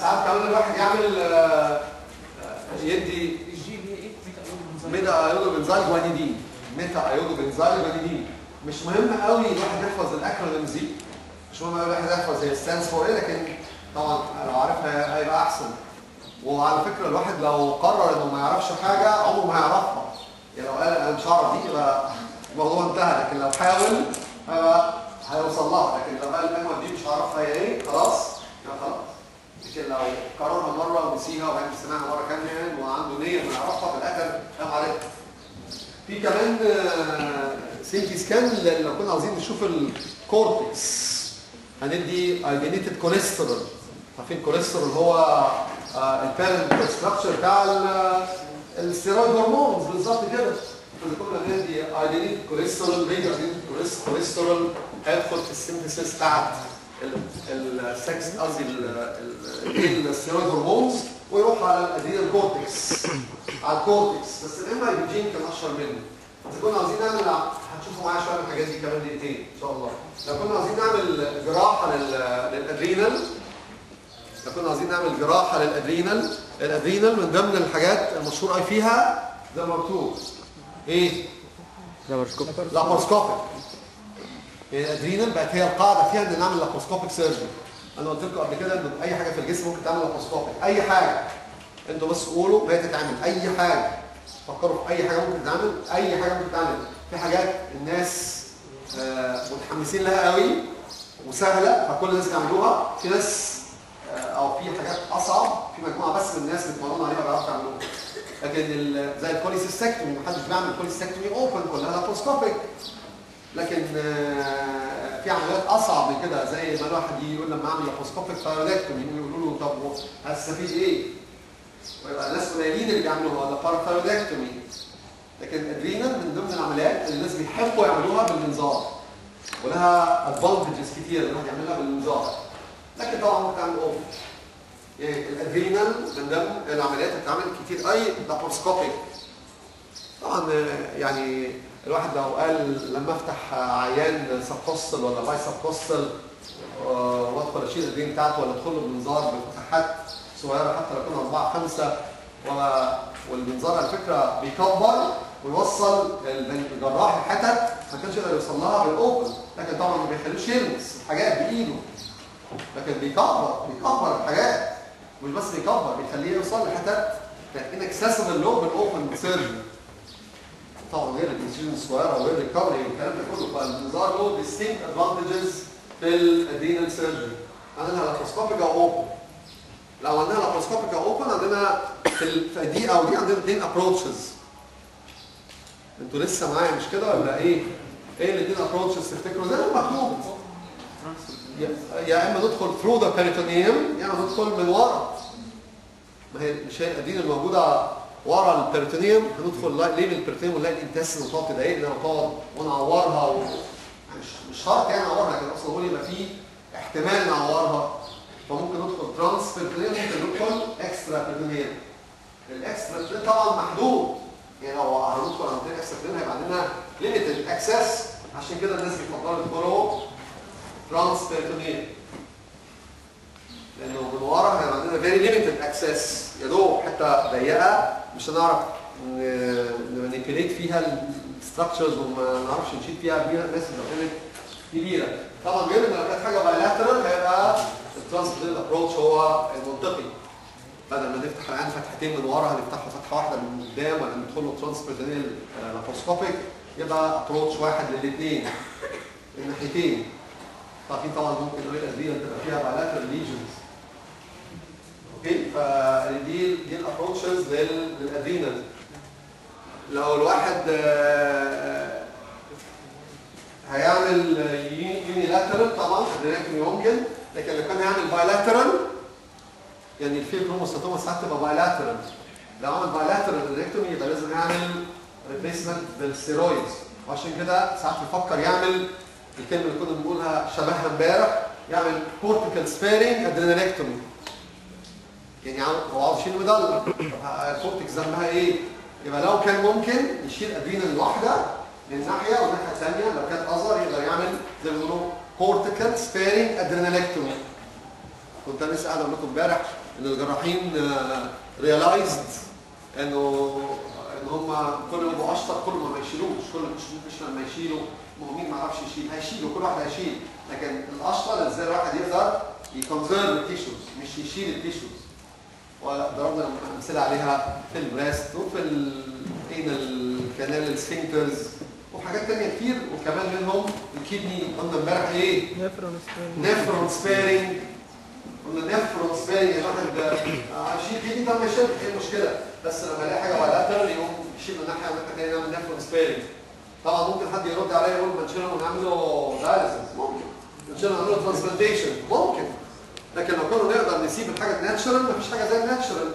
ساعات كمان الواحد يعمل يدي الجي بي ايه ميتا ايودو بنزايلجوانيدين، ميتا ايودو بنزايلجوانيدين. مش مهم قوي الواحد يحفظ الاكرونيمز دي، مش مهم قوي الواحد يحفظ هي ستاندز فور ايه، لكن طبعا لو عارفها هيبقى احسن. وعلى فكره الواحد لو قرر انه ما يعرفش حاجه عمره ما هيعرفها، يعني لو قال انا مش هعرف دي يبقى الموضوع انتهى، لكن لو حاول هيوصل لها، لكن لو قال المعلومه دي مش هعرفها هي ايه خلاص يبقى خلاص. لكن لو قررها مره ونسيها وهيعمل سماعها مره كامله وعنده نيه انه يعرفها في الاخر قام عليها. في كمان سيتي سكان لو كنا عايزين نشوف الكورتكس هندي ايجينيتد كوليسترول. عارفين الكوليسترول هو البارنت ستراكشر بتاع الستيرويد هرمونز بالظبط كده. كل الناس دي ايدينيت كوليسترول بيجي كوليسترول هتاخد السينثيسيس بتاعت السكس قصدي الستيرويد هرمونز ويروح على الادرينال كورتكس على الكورتكس. بس الام اي بي جي كان اشهر منه. اذا كنا عايزين نعمل هتشوفوا معايا شويه من الحاجات دي كمان دقيقتين ان شاء الله. لو كنا عايزين نعمل جراحه للادرينال، لو كنا عايزين نعمل جراحه للادرينال، الادرينال من ضمن الحاجات المشهور قوي فيها زي ما مكتوب ايه؟ لاباروسكوبيك. لاباروسكوبيك الادرينال بقت هي القاعده فيها ان نعمل لاباروسكوبيك سيرجري. انا قلت لكم قبل كده ان اي حاجه في الجسم ممكن تعمل لاباروسكوبيك، اي حاجه انتوا بس قولوا ما تتعمل، اي حاجه فكروا في اي حاجه ممكن تتعمل، اي حاجه ممكن تتعمل. في حاجات الناس متحمسين لها قوي وسهله فكل الناس بيعملوها، في ناس او في حاجات اصعب في مجموعه بس من الناس بيتمرنوا عليها ما بيعرفوش يعملوها. لكن زي الكوليسيستكتومي محدش بيعمل كوليسيستكتومي اوبن، كلها لابروسكوبيك. لكن في عمليات اصعب من كده زي ما الواحد يقول لما اعمل لابروسكوبيك ثايرويدكتومي يقولوا له طب هستفيد ايه؟ ويبقى ناس قليلين اللي بيعملوها ولا باراثايرويدكتومي. لكن الادرينال من ضمن العمليات اللي الناس بيحبوا يعملوها بالمنظار ولها ادفانتجز كتير الواحد يعملها بالمنظار، لكن طبعا ممكن تعمل اوبن. الادرينال من ضمن العمليات اللي بتتعمل كتير اي لاباروسكوبيك. طبعا يعني الواحد لو قال لما افتح عيان سبكوستل ولا باي سبكوستل وادخل اشيل الادرين بتاعته ولا ادخل له بمنظار بفتحات صغيره حتى لو كنا 4 5 والمنظار على فكره بيكبر ويوصل الجراح الحتت ما كانش يقدر يوصل لها بالاوبن، لكن طبعا ما بيخلوش يلمس الحاجات بايده، لكن بيكبر الحاجات. مش بس بيكبر بيخليه يوصل لحتت انكسسبل له بالاوبن سيرجري. طبعا غير الانسجين الصغيره وغير الريكفري والكلام ده كله، فالانتظار له ديستنكت ادفانتجز في الادرينال سيرجري. عندنا لابروسكوبيك او اوبن. لو عندنا لابروسكوبيك او اوبن عندنا في دي او دي عندنا 2 ابروتشز. انتوا لسه معايا مش كده ولا ايه؟ ايه الاثنين ابروتشز تفتكروا زي ما مكتوب؟ يا اما ندخل ثرو ذا بيريتونيوم يا اما ندخل من ورا. ما هي مش هي الادرينال الموجوده ورا البيريتونيوم، هندخل ليه من البيريتونيوم ونلاقي الانتستين وتقعد تضايقنا وتقعد ونعورها مش شرط يعني نعورها، لكن اصلا بقول يبقى في احتمال نعورها. فممكن ندخل ترانسفير بلير، ممكن ندخل اكسترا بلير. الاكسترا بلير طبعا محدود، يعني لو هندخل على منطقه اكسترا بلير هيبقى عندنا ليميتد اكسس، عشان كده الناس بتفضل تدخلوا ترانسفير بلير لانه من ورا هيبقى عندنا فيري ليميتد اكسس، يا دوب حته ضيقه مش هنعرف نمانيبيليت فيها الستراكشرز وما نعرفش نشيل فيها بيرس كبيره. طبعا غير ان لو كانت حاجه بايلاترال هيبقى الترانسبليت ابروتش هو المنطقي، بدل ما نفتح الان فتحتين من ورا هنفتحها فتحه واحده من قدام ولا ندخل له ترانسبليت لابروسكوبيك، يبقى ابروتش واحد للاثنين الناحيتين. طبعا ممكن الرئه دي تبقى فيها بايلاترال ليجنز. اوكي، فدي الابروتشز للادرينال. لو الواحد هيعمل يونيلاترال طبعا لكن يمكن، لكن لو كان هيعمل بايلاترال يعني الفيبروموستاتوما ساعات تبقى بايلاترال. لو عمل بايلاترال ريكتومي يبقى لازم يعمل ريبليسمنت بالستيرويدز، وعشان كده ساعات بيفكر يعمل الكلمه اللي كنا بنقولها شبهها امبارح، يعمل كورتيكال سبيرنج ادرينالكتومي. يعني هو عاوز يشيل مدلل، الكورتكس ذنبها ايه؟ يبقى لو كان ممكن يشيل ادرينال واحده من ناحيه والناحيه الثانيه لو كانت اصغر يقدر يعمل زي ما بيقولوا كورتيكال سبيرنج ادرينالكتومي. كنت انا لسه قاعد اقول لكم امبارح ان الجراحين ريلايزد ان هم كل ما يبقوا اشطر كل ما يشيلوش، كل مش لما يشيلوا المهمين ما يعرفش يشيل، هيشيلوا كل واحد هيشيل، لكن الاشطر ازاي الواحد يقدر يكونزيرف التيشوز مش يشيل التيشوز. وضربنا امثله عليها في البريست وفي الانال كانال السفنكترز وحاجات ثانيه كتير، وكمان منهم الكدني. قلنا امبارح ايه؟ نفرون سبيرنج. قلنا نفرون سبيرنج الواحد هيشيل كدني، طب ما يشيل ايه المشكله؟ بس لما الاقي حاجه بايلاترال يقوم يشيل من ناحيه وناحيه ثانيه يعمل نفرون سبيرنج. طبعا ممكن حد يرد عليا يقول ما نشيلهم ونعمله دايليسيس، ممكن نشيلهم ونعمله ترانسبلانتيشن، ممكن، لكن لو كنا نقدر نسيب الحاجه الناتشرال مفيش حاجه زي الناتشرال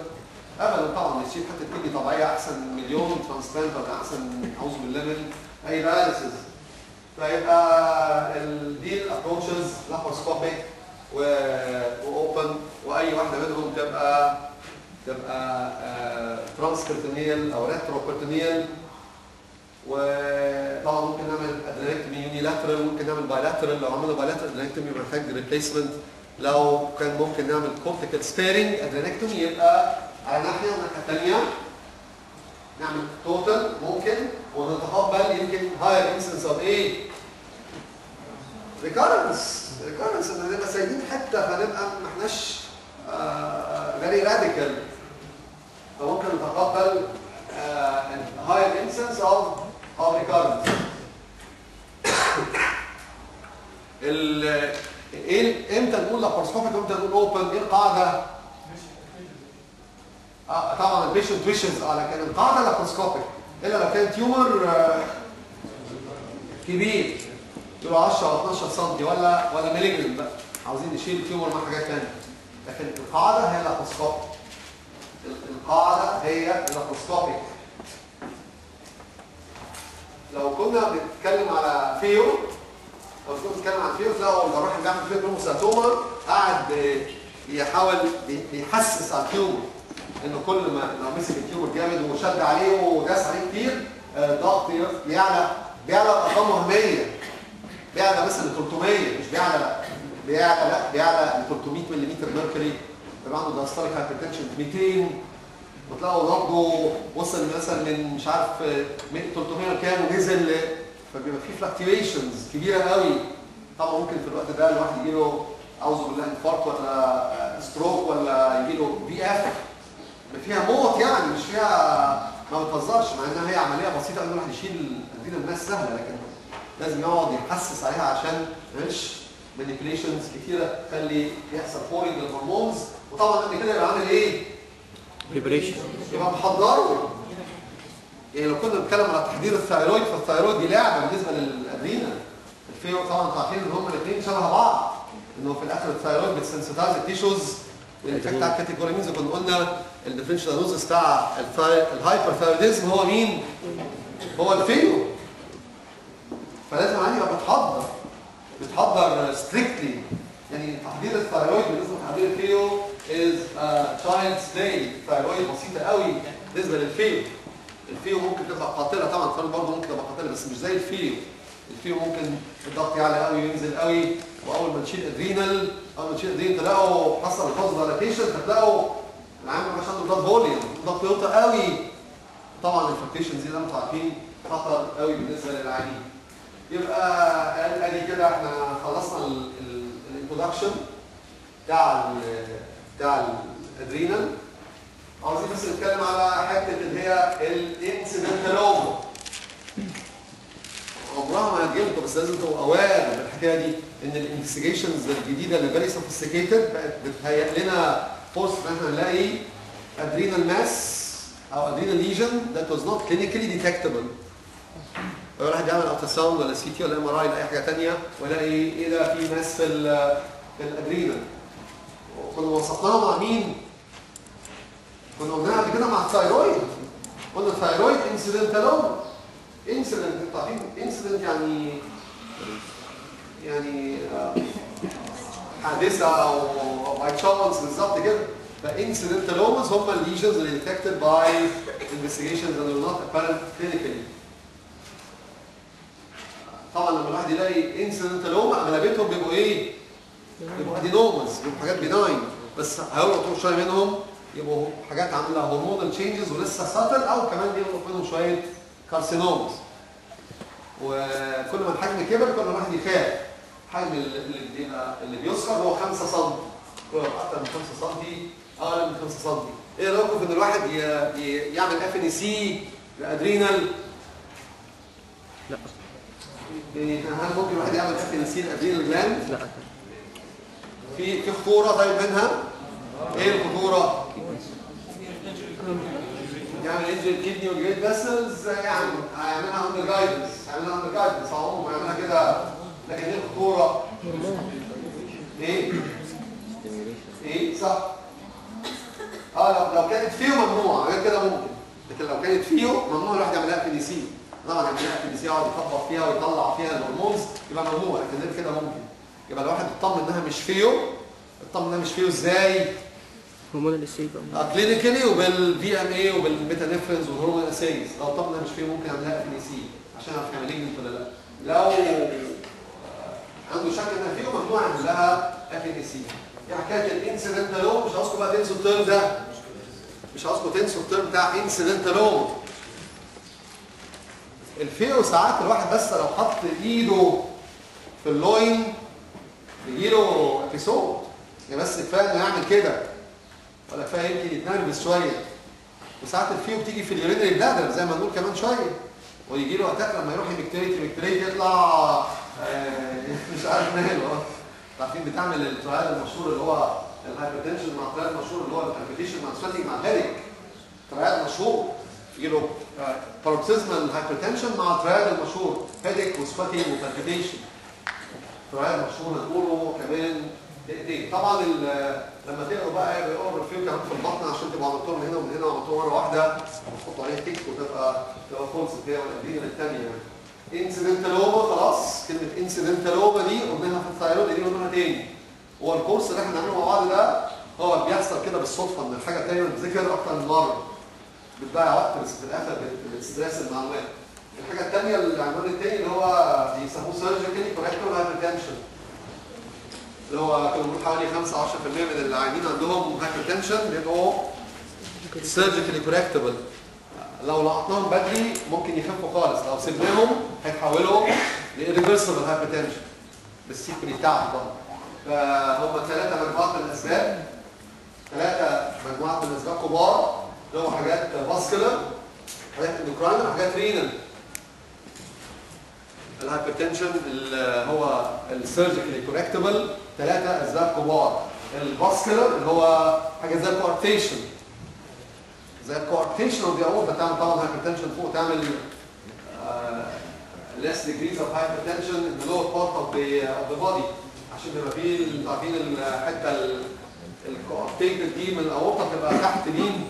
ابدا. طبعا نسيب حته كدني طبيعيه احسن مليون ترانسبلانت ولا احسن اعوذ بالله من اي دايليسيس. فيبقى دي الابروتشز لابروسكوبيك واوبن، واي واحده منهم تبقى ترانسبيرتونيال او ريتروبيرتونيال. وطبعا ممكن نعمل ادرينكتومي يونيلاترال، ممكن نعمل بايلاترال. لو عملنا بايلاترال ادرينكتومي يبقى محتاج ريبليسمنت. لو كان ممكن نعمل كورتيكال سبيرنج ادرينكتومي يبقى على ناحيه والناحيه الثانيه نعمل توتال ممكن، ونتقبل يمكن هاير انسنس اوف ايه؟ ريكارنس ان هنبقى سايبين حته فنبقى ما احناش فيري راديكال، فممكن نتقبل هاير انسنس اوف ريكارنس. ايه امتى نقول لابروسكوبيك وامتى نقول اوبن؟ ايه القاعده؟ طبعا البيشنت ويشز، لكن القاعده لابروسكوبيك الا لو كان تيومر كبير يبقى 10 او 12 سم ولا مالجنت بقى، عاوزين نشيل تيومر مع حاجات ثانيه، لكن القاعده هي لابروسكوبيك. القاعده هي لابروسكوبيك. لو كنا بنتكلم على فيو، لو كنت بتكلم عن فيروس، لو الراجل بيعمل فيبروموساتوما قاعد يحاول بيحسس على التيومر انه كل ما لو مسك التيومر جامد وشد عليه وداس عليه كتير الضغط بيعلى ارقام وهميه، بيعلى مثلا ل 300 مش بيعلى ل 300 ملم ميركوري، طبعا عنده دايستاليك هايبرتنشن 200، وتلاقوا ضغطه وصل مثلا من مش عارف 300 وكام ونزل، فبيبقى في فلكتيويشنز كبيره قوي. طبعا ممكن في الوقت ده الواحد يجي له اعوذ بالله انفاركت ولا ستروك ولا يجي له بي اف فيها موت، يعني مش فيها ما بتهزرش، مع انها هي عمليه بسيطه ان الواحد يشيل ادينا الناس سهله، لكن لازم يقعد يحسس عليها عشان ما يعملش مانيبيليشنز كتيره تخلي يحصل فورنج للهرمونز. وطبعا قبل كده يبقى عامل ايه؟ بريبريشن، يبقى محضره. يعني لو كنا بنتكلم على تحضير الثايرويد، فالثايرويد دي لعبه بالنسبه للادرينال. الفيو طبعا انتوا عارفين ان هم الاثنين شبه بعض، ان هو في الاخر الثايرويد بتسنسيتايز التيشوز والافكت على الكاتيجوريميز. وكنا قلنا الديفرنشال انوزس بتاع الهايبرثايروديزم هو مين؟ هو الفيو. فلازم عندي ابقى بتحضر ستريكتلي يعني تحضير الثايرويد بالنسبه لتحضير الفيو از تشايلدز بلاي. الثايرويد بسيطه قوي بالنسبه للفيو. الفيو ممكن تبقى قاتله طبعا، الفيو برضه ممكن تبقى قاتله بس مش زي الفيو. الفيو ممكن الضغط يعلى قوي وينزل قوي، واول ما تشيل ادرينال تلاقوا حصل فازل للبيشن، فتلاقوا العامل مش عنده بلاد فوليوم، ضغط يوطى قوي. طبعا الانفكتيشن زي اللي انتم عارفين خطر قوي بالنسبه للعيان. يبقى ادي كده احنا خلصنا الانترودكشن بتاع الادرينال. عاوزين بس نتكلم على حته اللي هي الانسيدنتالوما. عمرها ما هتجيلكم بس لازم تبقوا اوير بالحكايه دي، ان الانفستيجيشنز الجديده اللي فيري سوفيستيكيتد بقت بتهيئ لنا فرصه ان احنا نلاقي ادرينال ماس او ادرينال ليجن ذات واز نوت كلينيكالي ديتكتبل. لو الواحد يعمل الترا ساوند ولا سي تي ولا ام ار اي ولا اي حاجه ثانيه ويلاقي ايه ده، في ماس في الادرينال. كنا وصفناها مع مين؟ كنا قلناها قبل كده مع الثايرويد. قلنا الثايرويد انسيدنتالوما. انسيدنت انتوا عارفين انسيدنت يعني حادثه او باي تشانس بالظبط كده. فانسيدنتالومز هم الليجنز اللي ديتكتد باي انفستيجيشنز اند نوت ابارنت كلينيكالي. طبعا لما الواحد يلاقي انسيدنتالوما اغلبيتهم بيبقوا ايه؟ بيبقوا ادينومز، بيبقوا حاجات بيناين، بس هيبقوا طول شويه منهم يبقوا حاجات عامله هرمونال تشينجز ولسه ساتل، او كمان يبقوا منهم شويه كارسينومز. وكل ما الحجم كبر كل ما الواحد يخاف. الحجم اللي بيذكر هو 5 سم، كل ما اكتر من 5 سم اقل من 5 سم. ايه رايكم في ان الواحد يعمل اف ان سي لادرينال؟ لا. هل ممكن الواحد يعمل اف ان سي لادرينال جلاند؟ لا. في خطوره طيب منها؟ ايه الخطوره؟ يعمل انجل كدني وجريت فاسلز، يعني هيعملها اندر جايدنس، عموما هيعملها كده. لكن ايه الخطوره؟ ايه؟ ايه صح؟ لو كانت فيو ممنوعه، غير كده ممكن، لكن لو كانت فيو ممنوع الواحد يعملها في دي سي. طبعا يعملها في دي سي يقعد يطبق فيها ويطلع فيها الهرمونز يبقى ممنوع، لكن غير كده ممكن. يبقى الواحد يطمن انها مش فيو. يطمن انها مش فيو ازاي؟ هرمونال اسيز كلينيكالي وبالبي ام اي وبالميتانفرنز والهرمونال اسيز. لو طبعا مش فيه ممكن اعملها اف ان سي عشان اعرف هي مالجنت ولا لا. لو عنده شك انها فيه ممنوع اعمل لها اف ان سي. دي حكايه الانسيدنتالوما. مش عاوزكم بقى تنسوا الترم ده، مش عاوزكم تنسوا الترم بتاع انسيدنتالوما. الفيو ساعات الواحد بس لو حط ايده في اللوين بيجيله ابيسود، يعني بس كفايه انه يعمل كده ولا كفايه يمكن يتنرفز شويه. وساعات الفيو بتيجي في اليورينري بلادر زي ما نقول كمان شويه، ويجي له اتاك لما يروح البكتيريت يطلع مش عارف ماله. عارفين بتعمل التريال المشهور اللي هو الهايبرتنشن مع التريال المشهور اللي هو الهايبرتنشن مع السويتنج مع الهيريك. تريال مشهور يجي له بارابسيزمال هايبرتنشن مع التريال المشهور هيريك وسويتنج وبالبيتيشن. تريال مشهور هنقوله كمان دقيقتين. طبعا لما تقروا بقى بيقروا الفيو كمان في البطن عشان تبقوا عملتوها من هنا ومن هنا وعملتوها مره واحده وتحطوا عليها تيك وتبقى خلصت هي والادرينال الثانيه يعني. انسيدنتالوما خلاص، كلمه انسيدنتالوما دي قلناها في الثايرويد، دي قلناها تاني. هو الكورس اللي احنا بنعمله مع بعض ده هو بيحصل كده بالصدفه، ان الحاجه الثانيه بتذكر اكتر من مره، بتضيع وقت بس في الاخر بتسترس المعلومات. الحاجه الثانيه العنوان الثاني اللي هو بيسموه سيرجيكالي كوركتيف هايبرتنشن، اللي هو كانوا بيقولوا حوالي 5-10% من اللي عايزين عندهم هايبرتنشن بيبقوا سيرجيكالي كوركتبل. لو لقطناهم بدري ممكن يخفوا خالص، لو سيبناهم هيتحولوا لريفرسبل هايبرتنشن بالسيكوني بتاعهم برضه. فهم ثلاثة مجموعات من الأسباب كبار، اللي هم حاجات فاسكولار، حاجات اندوكراين، وحاجات رينال. الهايبرتنشن اللي هو السيرجيكالي كوركتبل، ثلاثة أسباب كبار. الفاسكولار اللي هو حاجة زي الكوارتيشن، ودي أول ما تعمل طبعا هايبرتنشن فوق تعمل less degrees of hypertension in the lower part of the body، عشان بيبقى فيه عارفين الحتة الكوارتيكت دي من الأورطة بتبقى تحت مين؟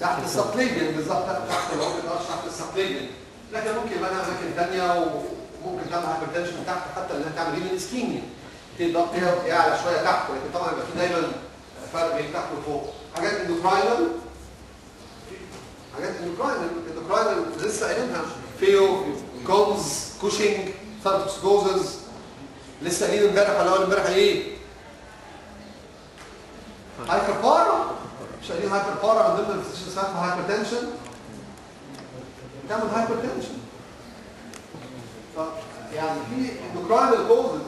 تحت السبكليجن بالظبط، تحت الأورطة تحت السبكليجن. لكن ممكن يبقى لها اماكن ثانيه وممكن تعمل هايبرتنشن تحت، حتى انها تعمل رينال اسكيميا. تبتدي الضغط هنا اعلى شويه تحت، لكن طبعا يبقى في دايما فرق بين تحت وفوق. حاجات اندوكراينال، حاجات اندوكراينال لسه قايلينها، فيو، كولز، كوشينج، سارتوكسكوزز، لسه قايلين امبارح ولا اول امبارح ايه؟ هايبر بارا، مش قايلين هايبر بارا من ضمن الفيزيشن ساعات هايبر تنشن؟ تعمل هايبر تنشن. يعني في اندوكراينال كوزز.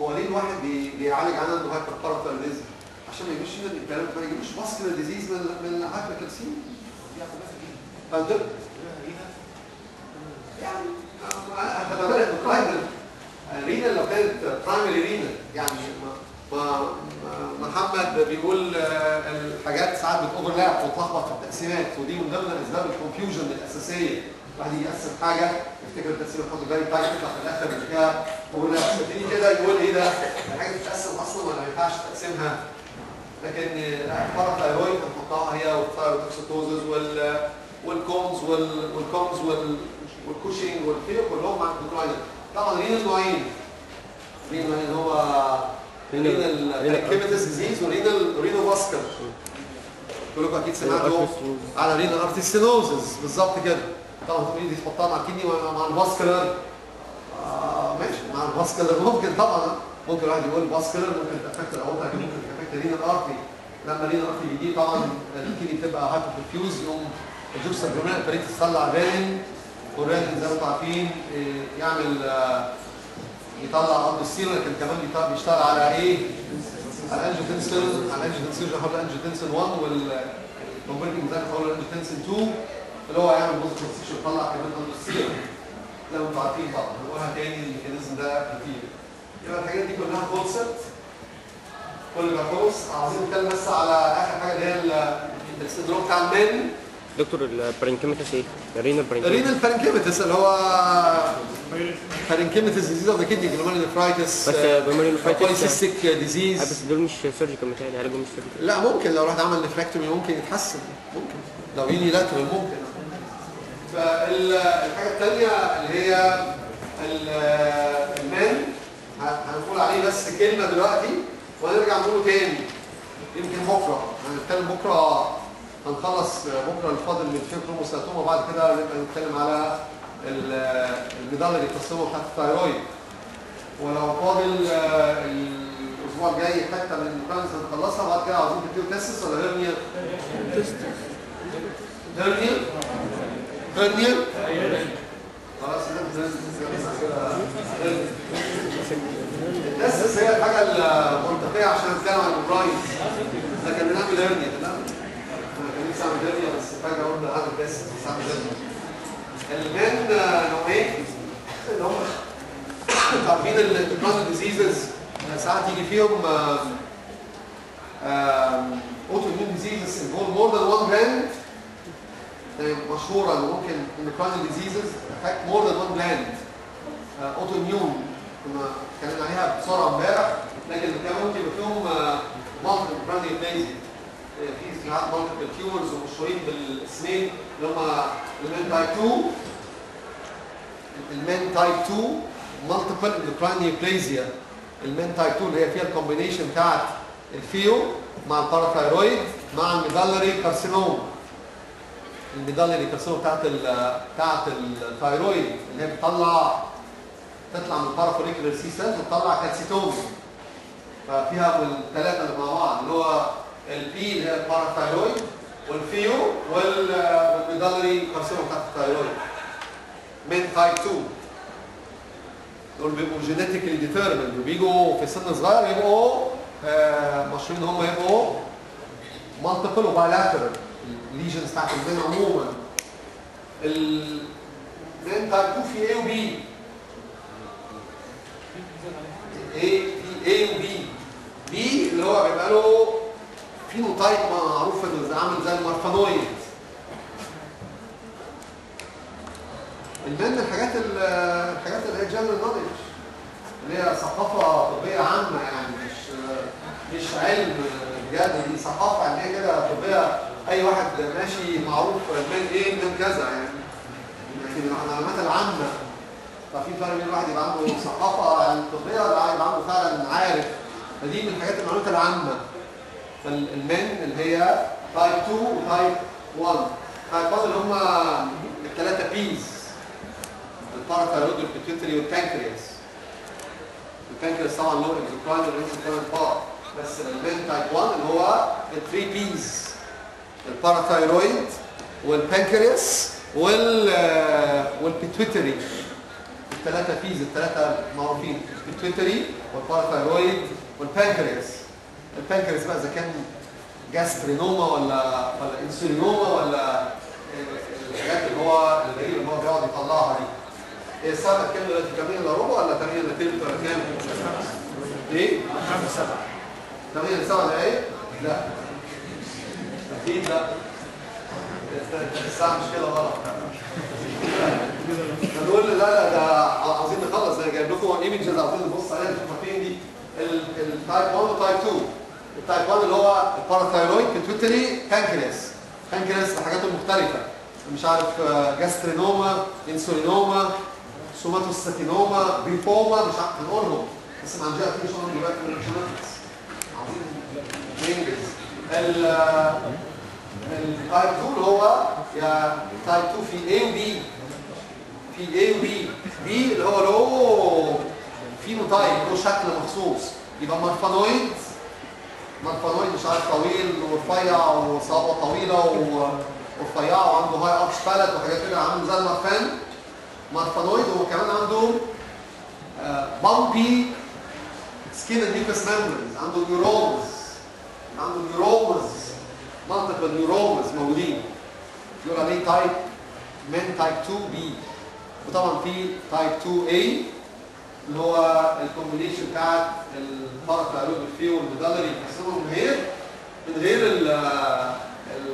هو ليه الواحد بيعالج عنده هايبر بارثيريزم؟ عشان ما يجيبش الكلام، ما يجيبش فاسكولار ديزيز من هايبر كالسيم. فاهم؟ يعني خلي بالك الرينال، الرينال لو كانت برايمري رينال، يعني محمد بيقول الحاجات ساعات بتوفرلاب وتلخبط في التقسيمات، ودي من ضمن اسباب الكونفيوجن الاساسيه. الواحد يجي يقسم حاجه يفتكر التقسيم يحط الباقي بتاعه يطلع في الاخر اللي فيها ويقول كده، يقول ايه ده؟ الحاجه بتتقسم اصلا ولا ما ينفعش تقسمها؟ لكن الباراثايرويد هنحطها هي والثايروتوكسيتوزز والكونز والكوشينج والفيو كلهم مع الدكراينر. طبعا لينا نوعين، لينا اللي هو رينال كيميتس ديزيز ورينال رينوفاسكر، كلكم اكيد سمعتوا على رينال ارتيستينوزز بالظبط كده. طبعا تقولي دي تحطها مع الكدني مع الفاسكولار، ماشي مع الفاسكولار ممكن، طبعا ممكن واحد يقول فاسكولار ممكن تأفكت العضلة، لكن ممكن تأفكت رينال ارتي. لما رينال ارتي بيجي طبعا الكدني بتبقى هايبر كونفيوز، يقوم الجبسر جرمال فريد يطلع فالين، والفالين زي ما انتم عارفين يعمل يطلع عضو السير، لكن كمان بيشتغل على ايه؟ على الانجيوتنسن، على الانجيوتنسن حول الانجيوتنسن 1 والكونفرتنج زي حول الانجيوتنسن 2 اللي هو يعمل بوز كونستكشن ويطلع كمان عضو السير زي ما انتم عارفين. طبعا هنقولها تاني الميكانيزم ده كتير. يبقى الحاجات دي كلها كونسبت، كل ما خلص عايزين نتكلم بس على اخر حاجه اللي هي السندروم بتاع المان. دكتور البارينكيميتس ايه؟ رينال بارينكيميتس، رينال بارينكيميتس اللي هو بارينكيميتس ديزيز اوف ذا كدني، جلوميرولو نيفرايتس، جلوميرولو نيفرايتس بوليسيستيك ديزيز. بس دول مش سيرجيكال، متهيألي يعالجوا مش سيرجيكال. لا ممكن لو راح عمل نفراكتومي ممكن يتحسن، ممكن لو يونيلاترال ممكن. فالحاجه الثانيه اللي هي المان هنقول عليه بس كلمه دلوقتي وهنرجع نقوله تاني يمكن بكره، هنتكلم بكره، هنخلص بكره الفاضل من الفيبروموساتوما، وبعد كده نبقى نتكلم على الميدالة اللي بتصممه بتاعت الثايرويد. ولو فاضل الاسبوع الجاي حته من الكلام هنخلصها، وبعد كده عاوزين بيوتيسس ولا هيرنيا؟ هيرنيا؟ هيرنيا؟ خلاص كده التسس هي الحاجه المنطقيه عشان نتكلم عن البرايز، لكن بنعمل هيرنيا تمام؟ سامي دنيا بس فجأة قلنا هذا التاسس سامي دنيا. المان نوعين اللي هم انتوا عارفين الكرونيك ديزيزز ساعات يجي فيهم اوتو اميون ديزيزز انفولد مور ذان وان جلاند، مشهورة اللي ممكن الكرونيك ديزيزز افكت مور ذان وان جلاند. اوتو اميون كنا اتكلمنا عليها بسرعة امبارح، لكن ممكن يبقى فيهم مالتي كرونيك ديزيز، في ساعات مالتيبل تيومرز ومشهورين بالاسمين اللي هم المان تايب 2، المان تايب 2 مالتيبل اندوكراين نيوبلازيا. المان تايب 2 اللي هي فيها الكومبينيشن بتاعت الفيو مع الباراثايرويد مع الميدالري كارسينوم. الميدالري كارسينوم بتاعت الثايرويد اللي هي بتطلع من البارافوليكولار سي سيلز وتطلع كالسيتوز، ففيها من الثلاثه اللي مع بعض اللي هو البي اللي هي الباراثايرويد والفيو والميدالري كارسينوم بتاعت الثايرويد. من تايب 2 دول بيبقوا جينيتيكلي ديتيرمند، وبيجوا في سن صغير يبقوا مشهورين ان هم يبقوا مالتيبل وبايلاترال الليجنز بتاعت البين عموما. من تايب 2 في A و B، A و B. B اللي هو بيبقى له فينوتايب معروف انه عامل زي المارفانويد. المان الحاجات اللي هي جنرال نوليدج اللي هي ثقافه طبيه عامه، يعني مش علم بجد، دي ثقافه اللي هي كده طبيه اي واحد ماشي معروف المان ايه المان كذا، يعني المعلومات العامه ففي فرق بين الواحد يبقى عنده ثقافه عن الطبيه ولا يبقى عنده فعلا عارف. فدي من الحاجات المعلومات العامه. فالمن اللي هي تايب 2 وتايب 1. تايب 1 اللي هم الثلاثه بيز، الباراثايرويد والبيتيوتري والبانكرياس. البانكرياس طبعا له اكزوكراين والانسولين كمان بار، بس المن تايب 1 اللي هو الثري بيز، الباراثايرويد والبانكرياس والبيتويتري. الثلاثه فيز، الثلاثه معروفين، البيتويتري والباراثايرويد والبانكرياس. البانكرياس بقى اذا كان جاسترينوما ولا انسولينوما ولا الحاجات اللي هو الغريب اللي هو بيقعد يطلعها دي. ايه السبب كام دلوقتي؟ كام الا ربع ولا 8 الا ثلث ولا كام؟ ايه؟ 5 7. 8 الا 7 ولا ايه؟ لا اكيد لا. الساعة مش كده غلط. بنقول لا ده عاوزين نخلص، انا جايب لكم ايمجز عاوزين نبص عليها نشوفها فين دي. التايب 1 وتايب 2. التايب 1 اللي هو الباراثايرويد بيتويتري بانكرياس. بانكرياس حاجاته مختلفة، مش عارف جاسترينوما، انسولينوما، سوماتوستاتينوما، بيبوما، مش عارف هنقولهم، بس ما عندناش فيش شغل دلوقتي من الشمس. عاوزين ننجز. التايب 2 اللي هو يا تايب 2 في A و B، في A و B. B اللي هو له فينوتايب، له شكل مخصوص، يبقى مورفانويد. مورفانويد مش عارف طويل ورفيع وصابه طويله ورفيعه وعنده هاي ابس بالت وحاجات كده، عامل زي المرفان. مورفانويد. وكمان عنده بامبي سكين ديبس ممبرز، عنده نيورونز، عنده نيورونز، منطق النيورونز موجودين. بيقول عليه تايب من تايب 2 بي، وطبعا في تايب 2 اي اللي هو الكومبينيشن بتاعت الباراثايرويد والفيو والميدالري، بيحصلوا من غير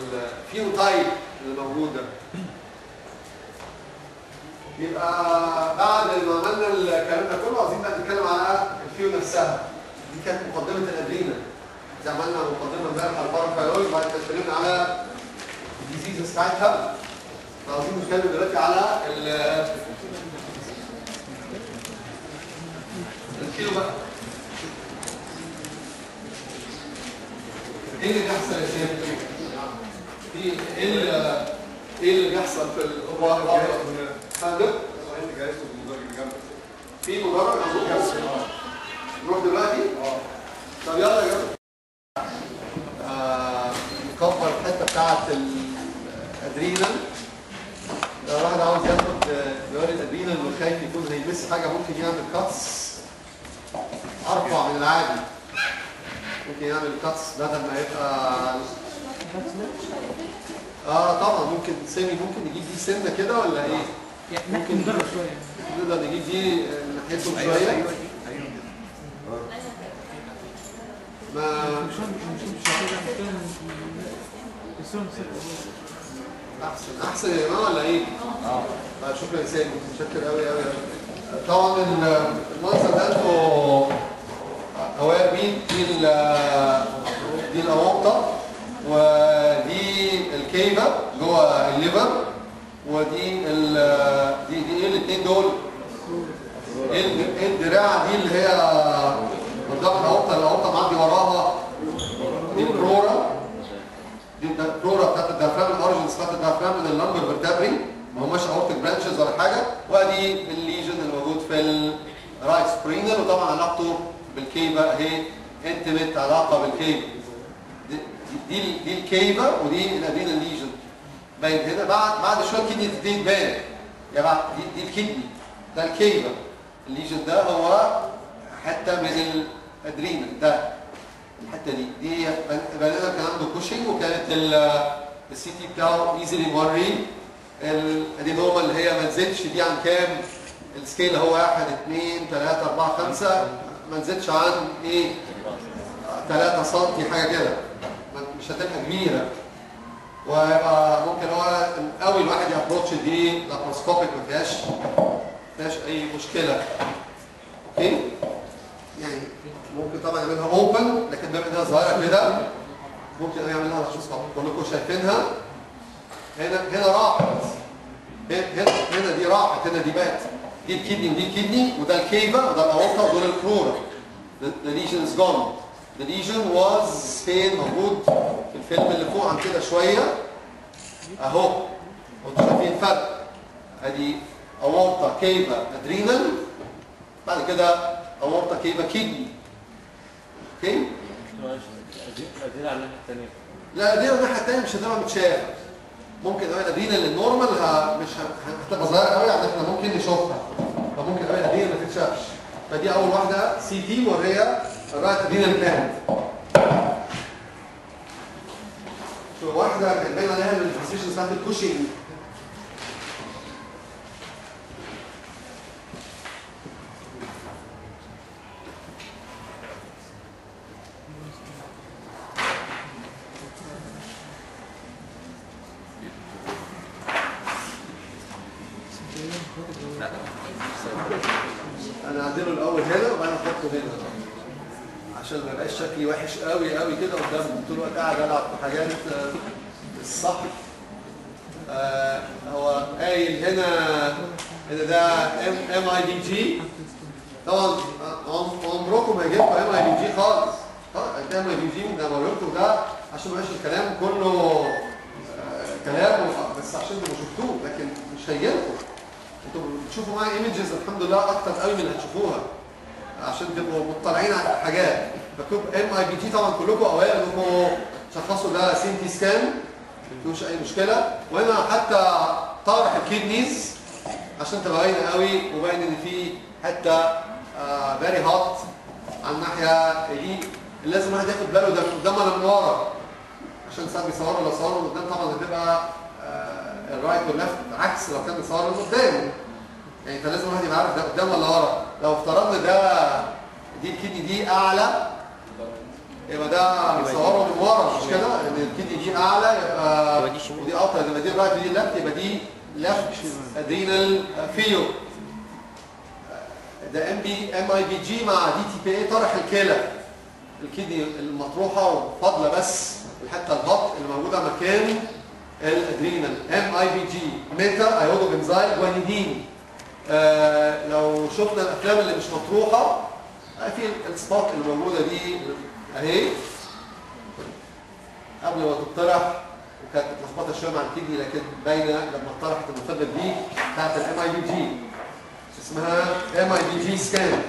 الفيو تايب اللي موجود ده. يبقى بعد ما عملنا الكلام ده كله عايزين بقى نتكلم على الفيو نفسها. دي كانت مقدمه الادرينا. عملنا مقدمه امبارح على الباراثايرويد وبعد كده اتكلمنا على الديزيز بتاعتها. عاوزين نتكلم دلوقتي على الفيو بقى. ايه اللي بيحصل يا شباب؟ ايه اللي بيحصل في هو فندق؟ في مدرج نروح دلوقتي؟ طب يلا يا جماعه نكبر الحته بتاعت الادرينال. لو الواحد عاوز ياخد دوري الادرينال وخايف يكون هيمس حاجه ممكن يعمل كاتس ارفع من العادي، ممكن يعمل كاتس بدل ما يبقى طبعا ممكن سيمي، ممكن نجيب دي سنه كده ولا ايه؟ ممكن نجرب شويه، نقدر نجيب دي ناحيتهم شويه. ما احسن يا جماعه ولا ايه؟ شكرا يا سامي، متشكر قوي قوي. طبعا المنظر ده انتوا قوارب مين؟ دي الاوانطه، ودي الكيبه جوه الليفر، ودي دي ايه الاثنين دول؟ ايه الدراع دي اللي هي بالظبط الأوطة اللي الأوطة معدي وراها دي البرورا، دي البرورا بتاعت الدافرام، الأورجنز بتاعت الدافرام من اللمبر فيرتبري، ما هماش أورتيك برانشز ولا حاجة، وأدي الليجن اللي موجود في الرايت سبرينال، وطبعا علاقته بالكيبة أهي انتمت علاقة بالكيبة. دي الكيبة ودي الأدرينال ليجن باين هنا. بعد شوية الكدني تبتدي تبان يا جماعة، دي الكدني، ده الكيبة، الليجن ده هو حتة من الادرينال، ده الحته دي بني ادم كان عنده كوشينج وكانت السي تي بتاعه ايزلي موري. الادينوما اللي هي ما نزلتش دي عن كام؟ السكيل هو 1 2 3 4 5 ما نزلتش عن ايه؟ 3 سم حاجه كده، مش هتبقى كبيره، ويبقى ممكن هو قوي الواحد يابروتش دي لابروسكوبيك، ما فيهاش اي مشكله. اوكي؟ يعني ممكن طبعا يعملها اوبن، لكن بما انها صغيره كده ممكن يعملها رشوش. كلكم شايفينها هنا، راحت هنا دي، راحت هنا دي بات، دي الكدني ودي الكدني وده الكيفا وده الاورطه ودول الكرورة. The lesion is gone. The lesion was فين؟ موجود في الفيلم اللي فوق عن كده شويه اهو. انتوا شايفين الفرق؟ ادي اورطه كيفا ادرينال، بعد كده اورطه كيفا كدني. اوكي؟ ادينا على الناحيه الثانيه. لا ادينا على الناحيه الثانيه مش هتبقى متشافه. ممكن قوي الادرينال النورمال مش هتبقى صغيره قوي عشان احنا ممكن نشوفها، فممكن قوي الادرينال ما تتشافش. فدي اول واحده سي دي، وهي الرايت ادرينال جلاند. واحده كانت باينه عليها البوزيشن بتاعت الكوشينج. انا هعدله الاول هنا وبعدين احطه هنا عشان ما يبقاش شكلي وحش قوي قوي كده قدامهم طول الوقت قاعد العب في حاجات الصح. هو قايل هنا ده ام اي دي جي. طبعا عمركم ما هيجيبوا ام اي دي جي خالص. ده ام اي دي جي ده بقولكم ده عشان ما يبقاش الكلام كله كلام بس عشان انتوا ما شفتوه، لكن مش هيجيلكم. انتوا بتشوفوا معايا ايمجز الحمد لله اكتر قوي من اللي هتشوفوها عشان تبقوا مطلعين على حاجات. مكتوب ام اي بي تي طبعا كلكم اوائل انكم شخصوا ده سي تي سكان مفيهوش اي مشكله. وهنا حتى طرح الكيدنيز عشان تبقى باينه قوي وباين ان في حته فيري هوت على الناحيه دي. لازم الواحد ياخد باله ده من قدام ولا من ورا عشان ساعات بيصوروا لو صوروا من قدام طبعا هتبقى الرايت والليفت عكس لو كان متصور من قدام. يعني انت لازم الواحد يبقى عارف ده قدام ولا ورا. لو افترضنا ده دي الكدني دي اعلى يبقى ده متصوره من ورا مش كده؟ ان الكدني دي اعلى يبقى ودي اطول، يبقى دي الرايت ودي الليفت، يبقى دي ليفت ادرينال فيو. ده ام اي بي جي مع دي تي بي اي طرح الكلى. الكدني المطروحه وفاضله بس وحتى البطء اللي موجوده مكان الادرينال. ام اي بي جي ميتا ايودو بنزايل جوانيدين. لو شفنا الافلام اللي مش مطروحه في السباك اللي موجوده دي اهي قبل ما تطرح وكانت متلخبطه شويه مع الكدني، لكن باينه لما اتطرحت المخدر دي بتاعت الام اي بي جي اسمها ام اي بي جي سكان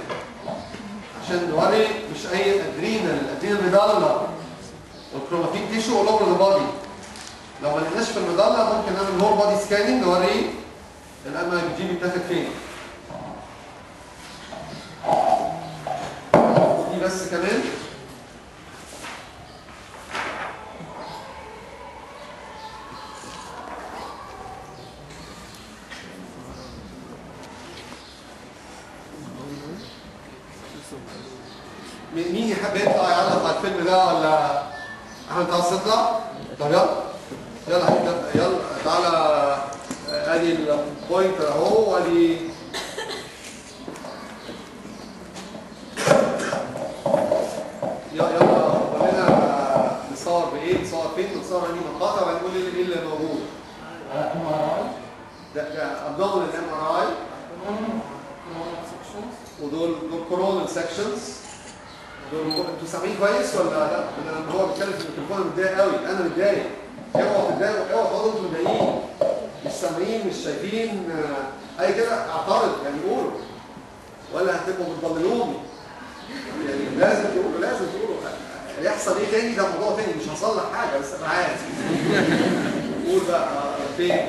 عشان نوري مش اي ادرينال. الادرينال مدلل والكروماتين تيشو اول اوفر ذا بادي. لو ما لقيناش في المظله ممكن نعمل هول بادي سكاننج نوريه الام اي بي جي بيتاخد فين. دي بس كمان مين يحب يطلع يعلق على الفيلم ده ولا احمد عاوز تطلع؟ طب يلا يلا يلا تعالى. ادي البوينت اهو وادي يلا خلينا نصور بايه؟ نصور فين؟ ونصور انهي مقاطع وهنقول ايه اللي موجود. ام ار اي ده ابدومينال ام ار اي ودول كورونال سكشنز. انتوا سامعين كويس ولا لا؟ انا هو بيتكلم في التليفون متضايق قوي، انا متضايق. اوعوا تتضايقوا، اوعوا تقعدوا انتوا متضايقين. مش سامعين مش شايفين اي كده اعترض يعني قولوا ولا هتبقوا بتضللوني. يعني لازم تقولوا لازم تقولوا. هيحصل ايه تاني؟ ده موضوع تاني مش هصلح حاجه بس انا عارف. قول بقى فين؟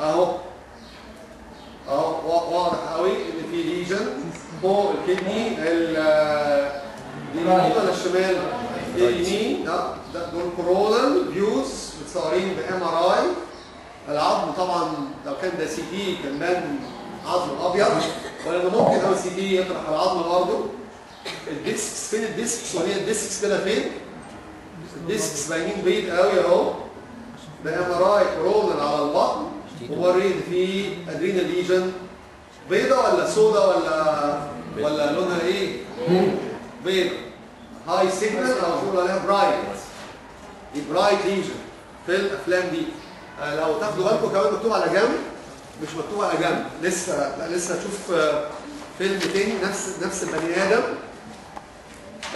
اهو واضح قوي ان في ليجن فوق الكدني اليمين ولا الشمال؟ اليمين. ده دول كورونال فيوز متصورين بام ار اي. العظم طبعا لو كان ده سي دي كمان عظم ابيض ولا ممكن او سي دي يطرح العظم برضه. الديسكس فين الديسكس؟ وهي الديسكس كده فين؟ الديسكس باينين بيض قوي اهو. ده ام ار اي كورونال على البطن ووريد في ادرينال ليجن بيضه ولا سودا ولا لونها ايه؟ بيضه. هاي سيجنال او بيقولوا عليها برايت. دي برايت ليجن في الافلام دي. لو تاخدوا بالكم كمان مكتوب على جنب، مش مكتوب على جنب، لسه لا لسه هتشوف فيلم تاني نفس البني ادم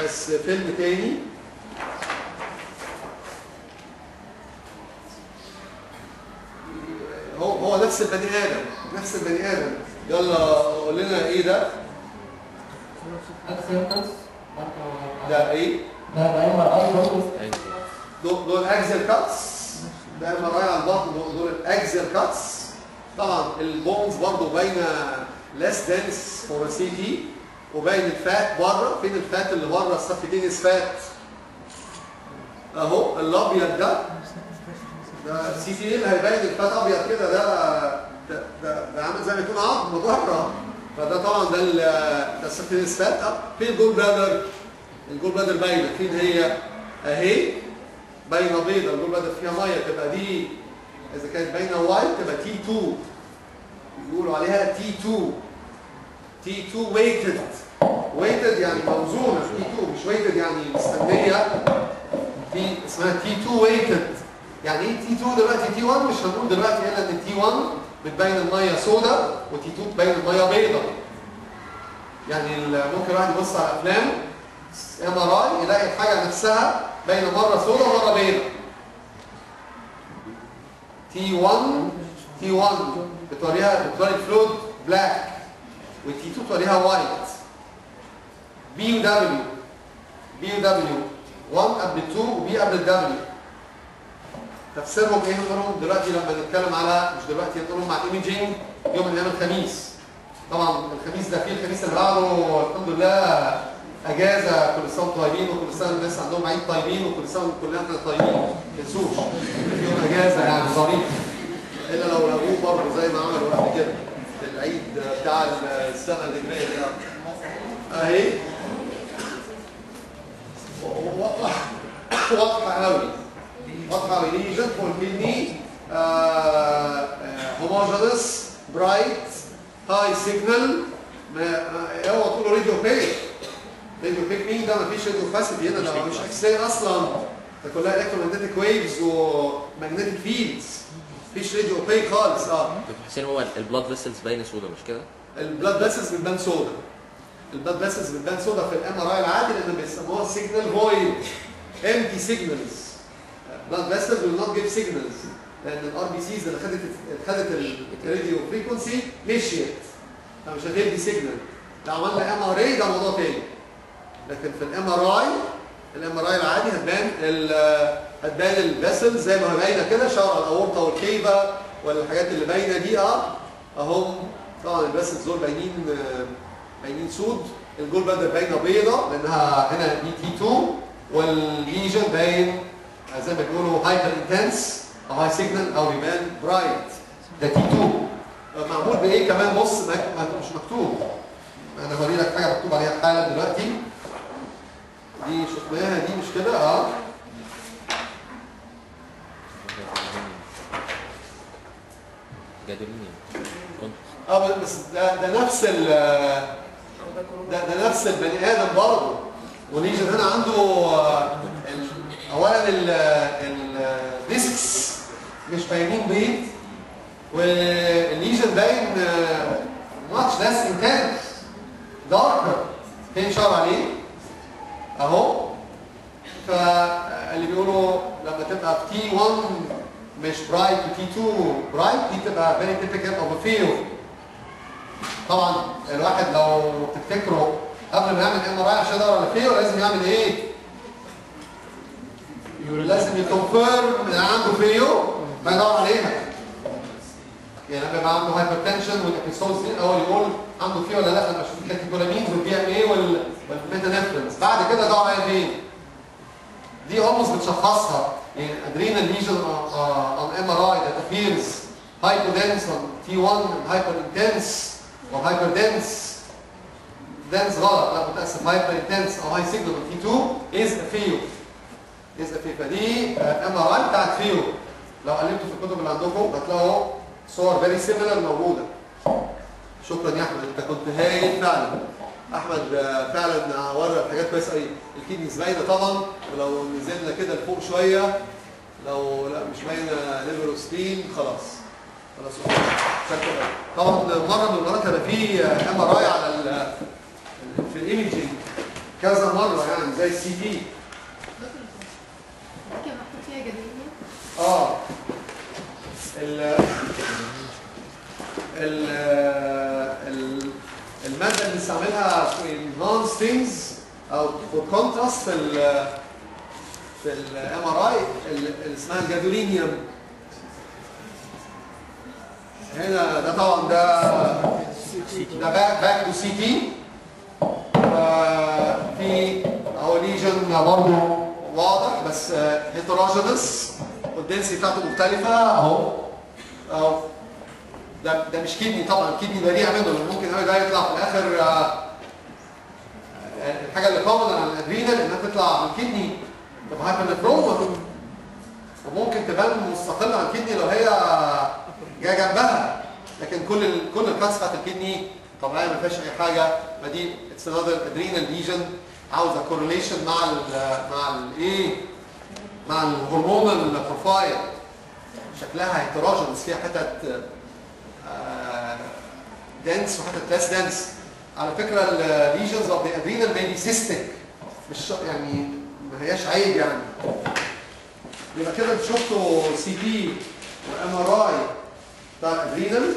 بس فيلم تاني. هو نفس البني ادم، نفس البني ادم. يلا قول لنا ايه ده؟ ده ايه؟ ده ام ار اي برضه. دول اكزل كاتس، ده ام ار اي على البطن، دول اكزل كاتس. طبعا البونز برضه باينه ليس دانس فور سي تي، وباين الفات بره. فين الفات اللي بره؟ السبتينيس فات اهو الابيض ده سي تي اللي هيبين الفات ابيض كده. ده عامل زي ما يكون عظم بره، فده طبعا ده السبتينيس فات. فين الجول بلادر؟ الجول بلادر باينه فين هي؟ اهي باينه بيضه، الجول بلادر فيها ميه، تبقى دي اذا كانت باينه وايت تبقى تي 2، بيقولوا عليها تي 2. تي 2 ويتد، ويتد يعني موزونه. تي 2 مش ويتد يعني مستنيه، دي اسمها تي 2 ويتد. يعني ايه تي 2 دلوقتي تي 1؟ مش هنقول دلوقتي الا ان تي 1 بتبين الميه سودا وتي 2 بتبين الميه بيضاء. يعني ممكن واحد يبص على افلام ام ار اي يلاقي الحاجه نفسها باينه مره سودا ومره بيضاء. تي 1 بتوري الفلود بلاك، والتي 2 بتوريها وايت. بي ودبليو 1 قبل 2 وبي قبل الدبليو. تفسيرهم ايه نقولهم دلوقتي لما نتكلم على، مش دلوقتي نقولهم مع الايميجينج يوم الايام الخميس. طبعا الخميس ده، في الخميس اللي بعده الحمد لله اجازه، كل سنه طيبين وكل سنه الناس عندهم عيد طيبين وكل سنه كلنا طيبين، ما تنسوش يوم اجازه يعني ظريف، الا لو لغوه برضه زي ما عملوا قبل كده العيد بتاع السنه اللي جايه ده. اهي واضحه قوي، واضحه قوي. دي جدول مني هوموجينس برايت هاي سيجنال. اوعى تقولوا راديو بيك. راديو بيك مين ده؟ مفيش راديو فاسيتي هنا، ده مش اكسير اصلا، ده كلها الكترومغناطيك ويفز وماجنتيك فيلدز، مفيش راديو بيك خالص. طب حسين، هو البلاد فيسلز باينه سودا مش كده؟ البلاد فيسلز بتبان سودا، البلاد فيسلز بتبان سودا في الام ار اي العادي، لان بيسموها سيجنال فويد، امتي سيجنالز. بلاد فيسلز will not give signals، لان الار بي سيز اللي خدت الراديو فريكونسي مشيت، فمش هتدي سيجنال. لو عملنا ام ار اي ده موضوع تاني، لكن في الام ار اي العادي هتبان الفيسل زي ما هي باينه كده، شعر الاورطه والكيبه والحاجات اللي باينه دي. اهم طبعا الفيسلز دول باينين سود، الجول بلادر باينه بيضاء لانها هنا بي تي 2، والليجن باين زي ما بيقولوا هايبر انتنس او هاي سيجنال او بيبان برايت. ده تي 2 معمول بايه كمان؟ بص مش مكتوب، انا بوري لك حاجه مكتوب عليها حالا دلوقتي. دي شفناها، دي مش كده؟ جدولين بس ده نفس ال ده نفس البني ادم برضه. وليجن هنا عنده اولا الديسكس مش باينين بيض، والليجن باين ماتش ناس انتنس داركر، فين شعر عليه اهو. فاللي بيقولوا لما تبقى في تي 1 مش برايت وتي 2 برايت، دي تبقى فيري تيبيكال اوف فيو. طبعا الواحد لو تفتكروا قبل ما يعمل ام ار اي عشان يدور على فيو لازم يعمل ايه؟ لازم يكونفيرم ان عنده فيو فيدور عليها. يعني لما يبقى عنده هايبرتنشن والابيسودز دي الاول يقول عنده فيه ولا لا، لما اشوف الكاتيكولامينز والبي ام اي والميتانفرنس، بعد كده ادور عليها فين. دي اولموست بتشخصها، يعني ادرينال ليجن اون ام ار اي ذات ابيرز هايبر دنس اون تي 1 هايبر انتنس او هايبر دنس. دنس غلط، لا متاسف، هايبر انتنس او هاي سيجنال تي 2 از فيو، از فيو. فدي ام ار اي بتاعت فيو، لو قلبتوا في الكتب اللي عندكم هتلاقوا صور فيري سيميلر موجوده. شكرا يا احمد، انت كنت هايل فعلا. احمد فعلا ورى حاجات كويسه قوي. الكيدنيز باينه طبعا، ولو نزلنا كده لفوق شويه لو لا مش باينه ليفروستين خلاص طبعا مره من المرات هيبقى في ام ار اي على في الايمجنج كذا مره يعني زي السي دي كان محطوط فيها جدليه الماده اللي استعملها في انهانس ثينجز او فور كونتراست في الام ار اي اللي اسمها الجادولينيوم. هنا ده طبعا ده باك تو سي تي، في اهو ليجن برضه واضح بس هيتراجينس والدنسي بتاعته مختلفه اهو ده مش كدني طبعا، الكدني بريء منه، ممكن قوي ده يطلع في الاخر الحاجه اللي كومن على الادرينال انها تطلع من الكدني تبقى هايبرنفروما وممكن تبان مستقله عن الكدني لو هي جايه جنبها، لكن كل الكاس بتاعت الكدني طبيعيه ما فيهاش اي حاجه، ما دي اتس انذر ادرينال ليجن عاوزه كورليشن مع ال مع الايه؟ مع الهرمونال بروفايل شكلها هيتراجنس، فيها حتت دنس وحتت لاس دنس. على فكره الليجنز اوف ذا ادرينال ماي بي سيستيك، مش يعني ما هياش عيب يعني. يبقى كده انتوا شفتوا سي تي وام ار اي بتاع الادرينال.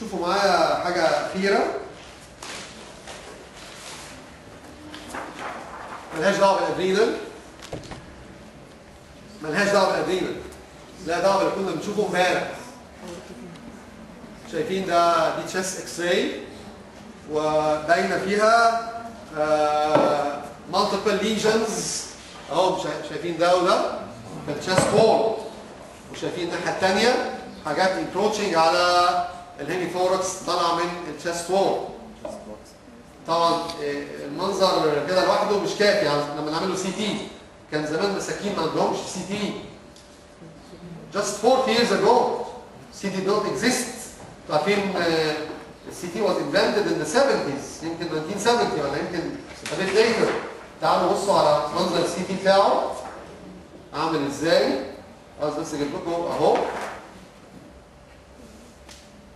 شوفوا معايا حاجه اخيره ملهاش دعوه بالادرينال، لا دعوه باللي كنا بنشوفه امبارح. شايفين ده دي تشيست اكس راي وباينه فيها مالتيبل ليجنز اهو، شايفين ده وده في التشيست وول، وشايفين الناحيه الثانيه حاجات انكروتشنج على الهيمي ثوركس طالعه من التشيست وول. طبعا المنظر كده لوحده مش كافي، يعني لما نعمل له سي تي كان زمان مساكين ما عندهمش سي تي. Just 40 years ago سي تي didn't exist. انتوا عارفين السي تي was invented in the 70s، يمكن 1970 ولا يمكن a bit later. تعالوا بصوا على منظر السي تي بتاعه عامل ازاي؟ عاوز بس اجيب لكم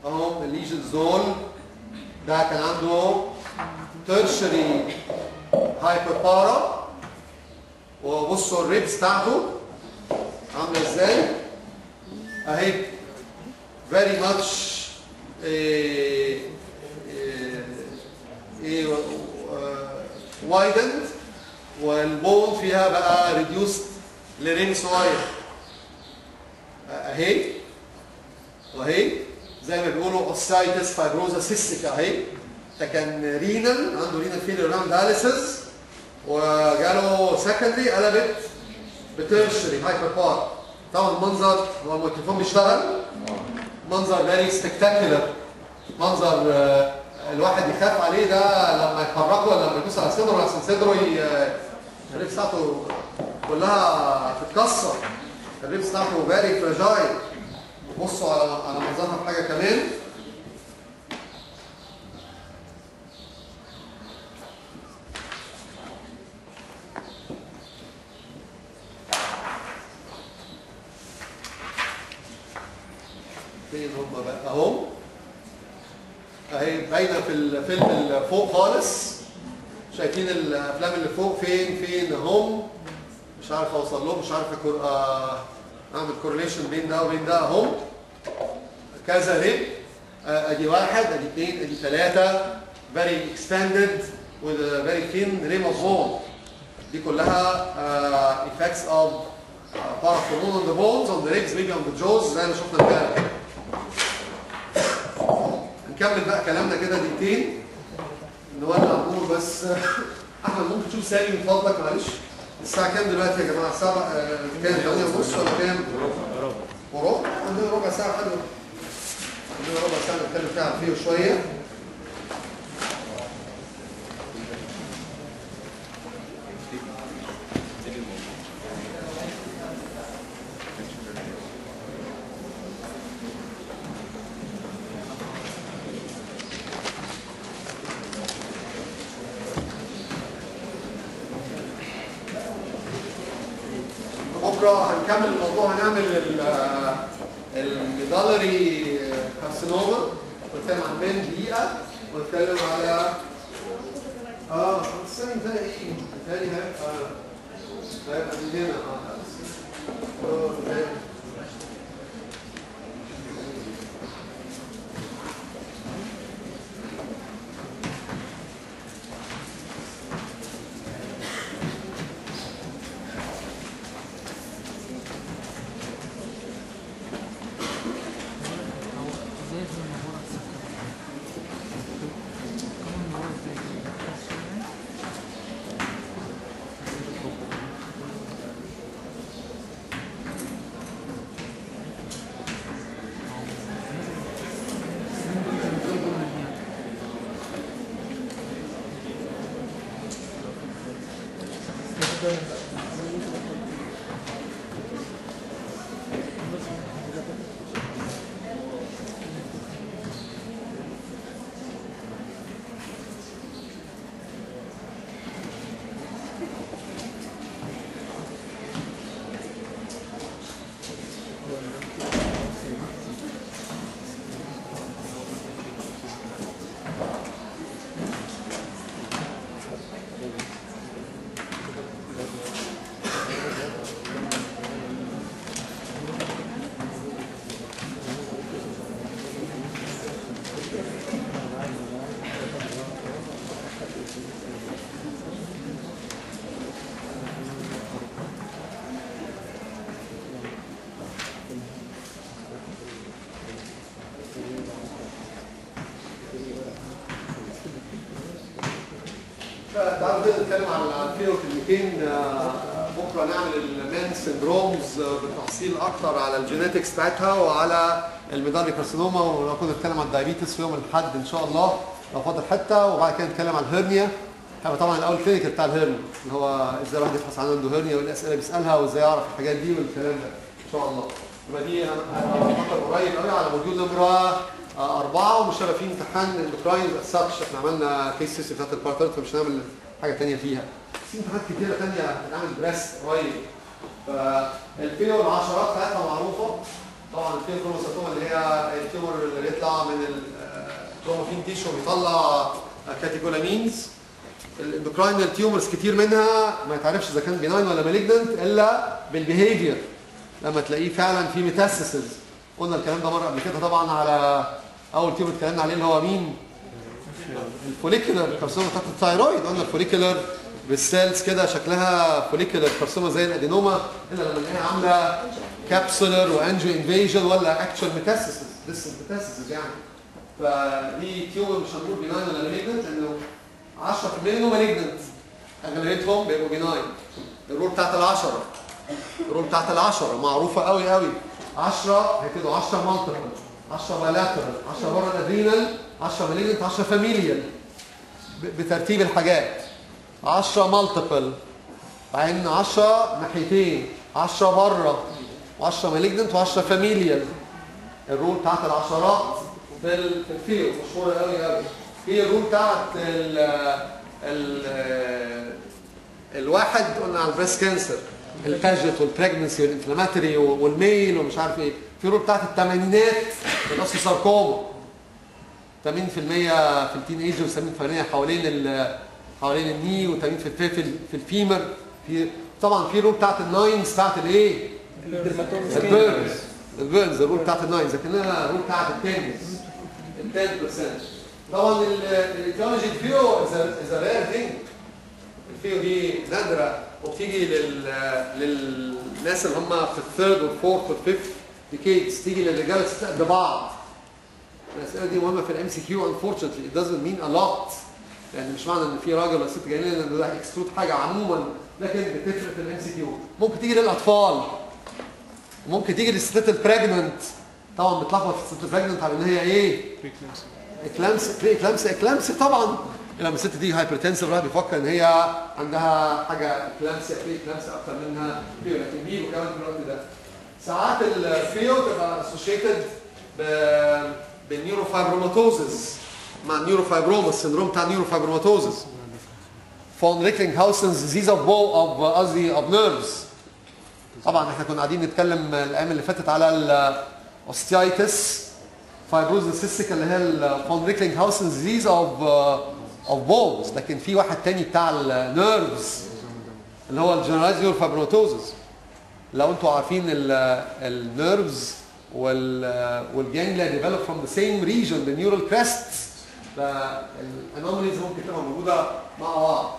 اهو الليجنز دول، ده كان عنده تيرشري هايبر بارا، وبصوا الريبس بتاعته عامله ازاي اهي، فيري ماتش وايدند، والبون فيها بقى ريديوست لرين صغير اهي واهي، زي ما بيقولوا اوسايتس فايبروزا سيستيك اهي. ده كان رينال، عنده رينال فيلير عنده داليسز وجاله سكندري قلبت بتيرشري هايبر بار. طبعا المنظر هو الميكروفون بيشتغل، منظر فيري سبكتاكيولر، منظر الواحد يخاف عليه ده لما يتحركه ولا لما يدوس على صدره، عشان صدره الريبس بتاعته كلها تتكسر، الريبس بتاعته فيري فراجايل. بصوا على منظرها في حاجه كمان، فين هم بقى اهو اهي باينه في الفيلم اللي فوق خالص. شايفين الافلام اللي فوق فين هم، مش عارف اوصل لهم، مش عارف اعمل كورليشن بين ده وبين ده اهو، كذا ريب ادي واحد ادي اثنين ادي ثلاثه، فيري اكستندد وفيري ثين ريموزوم، دي كلها افكتس اوف بارافورمون اون ذا بونز اون ذا ريبز ميبي اون ذا جوز زي ما شفنا امبارح. نكمل بقى كلامنا كده دقيقتين نولع النور بس. احمد ممكن تشوف سامي من فضلك معلش؟ الساعة كام دلوقتي يا جماعة؟ الساعة كام؟ 8:30 ولا كام؟ وربع. عندنا ربع ساعة حلوة. عندنا ربع ساعة نتكلم فيها عن فيه شوية. بكره هنكمل الموضوع، هنعمل الميدالري كارسينوما، ونتكلم عن بين دقيقه، ونتكلم على السنة ده ايه؟ بالتالي هيبقى من هنا نتكلم على الفينوكلينيكين بكره، نعمل المان سندرومز بالتفصيل اكتر على الجينيتكس بتاعتها وعلى الميدالري كارسينوما، ونكون نتكلم على الدايابيتس في يوم الاحد ان شاء الله لو فاضل حته، وبعد كده نتكلم على الهرنيا. هيبقى طبعا الاول كلينيكال بتاع الهرنيا اللي هو ازاي الواحد يفحص عنده هرنيا وايه الاسئله اللي بيسالها وازاي يعرف الحاجات دي والكلام ده ان شاء الله. يبقى دي هنفكر قريب قوي على موديول نمره 4، ومش هيبقى في امتحان الاندوكراين السكش، احنا عملنا كيس سيستم بتاعت البارتنر فمش هنعمل حاجه ثانيه فيها. في امتحانات كتيره ثانيه هنعمل بريس قريب. فالفيلور العشرات بتاعتها معروفه طبعا، الفيلور كروموساتوم اللي هي التيومر اللي بيطلع من الكروموفين تيشو بيطلع كاتيكولامينز. الاندوكراينال تيومرز كتير منها ما يتعرفش اذا كان بيناين ولا مالجنت الا بالبيهيفير، لما تلاقيه فعلا في ميتاسيسز. قلنا الكلام ده مره قبل كده طبعا على اول تيومر اتكلمنا عليه اللي هو مين؟ الفوليكولر كارسوما بتاعت الثايرويد. قلنا الفوليكولر بالسيلز كده شكلها فوليكولر كارسوما زي الادينوما، الا لما نلاقيها عامله كابسولر وانجيو انفيجن ولا اكشوال ميتاسيسز، لسه ميتاسيسز يعني. فدي تيومر مش هنقول بيناين ولا مالجنت لانه 10% منهم مالجنت، اغلبيتهم بيبقوا بيناين. الرول بتاعت ال10، الرول بتاعت ال10 معروفه قوي قوي. 10 هيبقوا 10 مالتيبل، 10 بالاترال، 10 بره الادرينال، 10 مالجنت، 10 فاميليال، بترتيب الحاجات. 10 مالتيبل بعدين 10 ناحيتين، 10 بره، 10 مالجنت و10 فاميليال. الرول بتاعت العشرات في الفيو مشهوره قوي قوي. في الرول بتاعت الواحد قلنا على البريست كانسر، الكاجت والبريجنسي والانفلاماتري والميل ومش عارف ايه. في الرول بتاعت الثمانينات الاصل ساركوما 80% في التين ايجر، و70% حوالين الني، و80% في الفيمر. في طبعا في الرول بتاعت الناينز بتاعت الايه؟ البيرنز، الرول بتاعت الناينز، لكنها الرول بتاعت التنس 10%. طبعا الايتيولوجي الفيو از ا رير ثينج، الفيو دي نادره وبتيجي للناس اللي هم في الثيرد والفورث والفيفث ديكيدز، تيجي للرجاله قد بعض. الاسئله دي مهمه في الام سي كيو انفورشنتلي، it doesn't mean a lot، يعني مش معنى ان في راجل ولا ست جايين لنا ان ده هيكستروت حاجه عموما، لكن بتفرق في الام سي كيو. ممكن تيجي للاطفال، ممكن تيجي للستات البريجننت. طبعا بتلخبط في الستات البريجننت على ان هي ايه؟ اكلامسي طبعا، لما الست دي هايبرتنسف الواحد بيفكر ان هي عندها حاجه اكلامسي اكتر منها فيو، لكن دي وكمان في الوقت ده. ساعات الفيو تبقى اسوشيتد بالنيوروفايبروماتوزز، مع النيوروفايبروما، السندروم بتاع النيوروفايبروماتوزز، فون ريكلهاوسنز ديزيز اوف نيرفز، طبعا احنا كنا قاعدين نتكلم الايام اللي فاتت على الاوستيايتس فايبروزس سيستيك اللي هي الفون ريكلهاوسنز ديزيز اوف وولز، لكن في واحد تاني بتاع النيرفز اللي هو الجنراليزور فابروتوزس. لو انتوا عارفين النيرفز والجانجليا ديفلوب فروم ذا سيم ريجن، ذا نيورال كريست، الانوماليز ممكن تبقى موجوده مع بعض.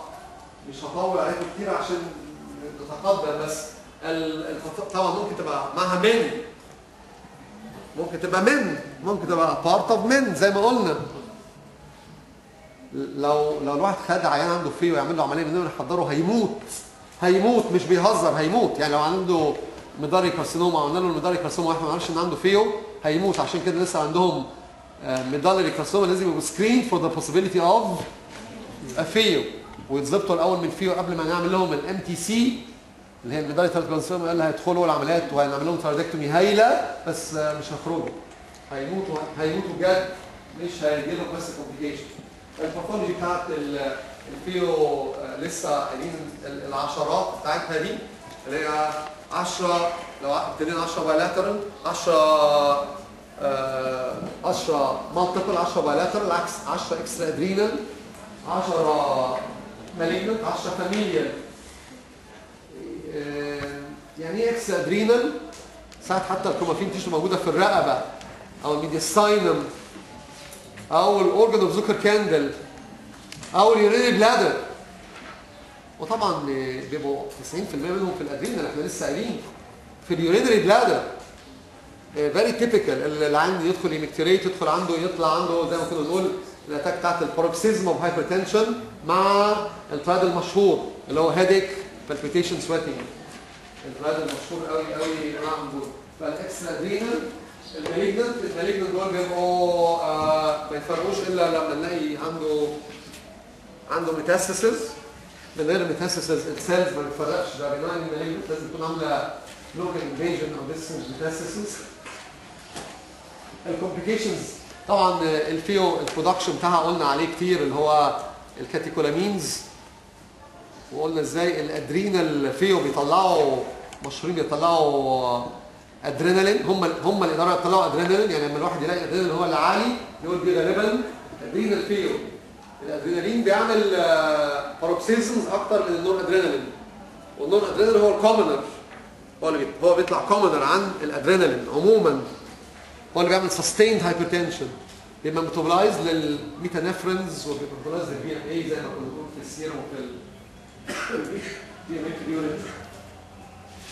مش هطول عليكم كتير عشان نتقبل، بس طبعا ممكن تبقى معها من، ممكن تبقى بارت اوف من زي ما قلنا. لو الواحد خد عيان عنده فيه ويعمل له عمليه من يحضره هيموت، مش بيهزر، هيموت. يعني لو عنده مداري كارسينوما وعملنا له مداري كارسينوما واحنا ما نعرفش ان عنده فيه هيموت. عشان كده لسه عندهم مداري كارسينوما لازم يبقوا سكرين فور ذا بوسيبيليتي اوف فيو، ويتظبطوا الاول من فيو قبل ما نعمل لهم الام تي سي اللي هي المداري كارسينوما اللي هيدخلوا العمليات وهنعمل لهم ترايدكتومي هايله، بس مش هيخرجوا، هيموتوا بجد، مش هيجي لهم بس كومبليكيشن. الباثولوجي بتاعت الفيو لسه قايلين العشرات بتاعتها دي اللي هي 10، لو ابتدينا 10 بايلاترال، 10 مالتيبل، 10 بايلاترال، العكس 10 اكسترا ادرينال، 10 مالجنت، 10 فاميليال. يعني ايه اكسترا ادرينال؟ ساعات حتى الكروماتين تيشو موجوده في الرقبه او الميديستاينم او الاورجن اوف زوكر كاندل او اليورينري بلادر، وطبعا بيبقوا 90% منهم في الادرينال، احنا لسه قايلين في اليورينري بلادر. فيري تيبيكال، العين يدخل يمكتريت، يدخل عنده، يطلع عنده زي ما كنا بنقول الاتاك بتاعت الباروكسيزم اوف هايبرتنشن مع التراد المشهور اللي هو هيديك بالبيتيشن سويتنج، التراد المشهور قوي قوي عنده. فالاكسترا ادرينال، المالجنت، دول بيبقوا ما يتفرقوش الا لما نلاقي عنده ميتاسيسز. من غير ميتاسيسز السيلز ما بتفرقش، ده بناين مالجنت لازم تكون عامله لوكال انفيجن او ديستنس ميتاسيسز. الكومبليكيشنز طبعا الفيو البرودكشن بتاعها قلنا عليه كتير اللي هو الكاتيكولامينز، وقلنا ازاي الادرينال فيو بيطلعوا مشهورين، بيطلعوا ادرينالين، هم الاداره بيطلعوا ادرينالين. يعني لما الواحد يلاقي ادرينالين هو اللي عالي يقول دي غالبا ادرينال فيو. الادرينالين بيعمل باروكسيزمز اكتر من النون ادرينالين، والنون ادرينالين هو الكومنر، هو بيطلع كومنر عن الادرينالين عموما، هو اللي بيعمل سستيند هايبرتنشن، بيبقى ميتابولايز للميتانفرينز وبيبقى للبي ام اي زي ما كنا بنقول في السيرم وفي البي ام اي في اليوريت.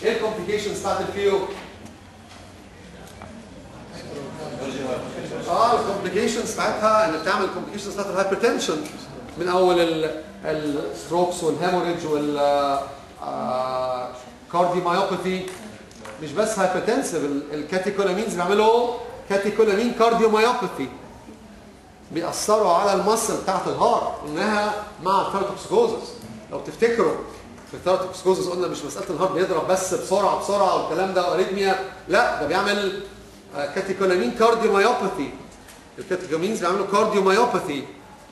ايه الكومبليكيشنز بتاعت الفيو؟ الكومبليكيشنز بتاعتها اللي بتعمل الكومبليكيشنز بتاعت الهايبرتنشن من اول الستروكس والهيموريدج والكارديو مايوباثي. مش بس هايبرتنسف، الكاتيكولامينز بيعملوا كاتيكولامين كارديوميوباثي، بيأثروا على المصل بتاعت الهارت انها مع الثيراتوكسيكوزس. لو تفتكروا في الثيراتوكسيكوزس قلنا مش مسألة الهارت بيضرب بس بسرعة والكلام ده واريتميا، لا ده بيعمل كاتيكولامين كارديوميوباثي. الكاتيكولامينز بيعملوا كارديوميوباثي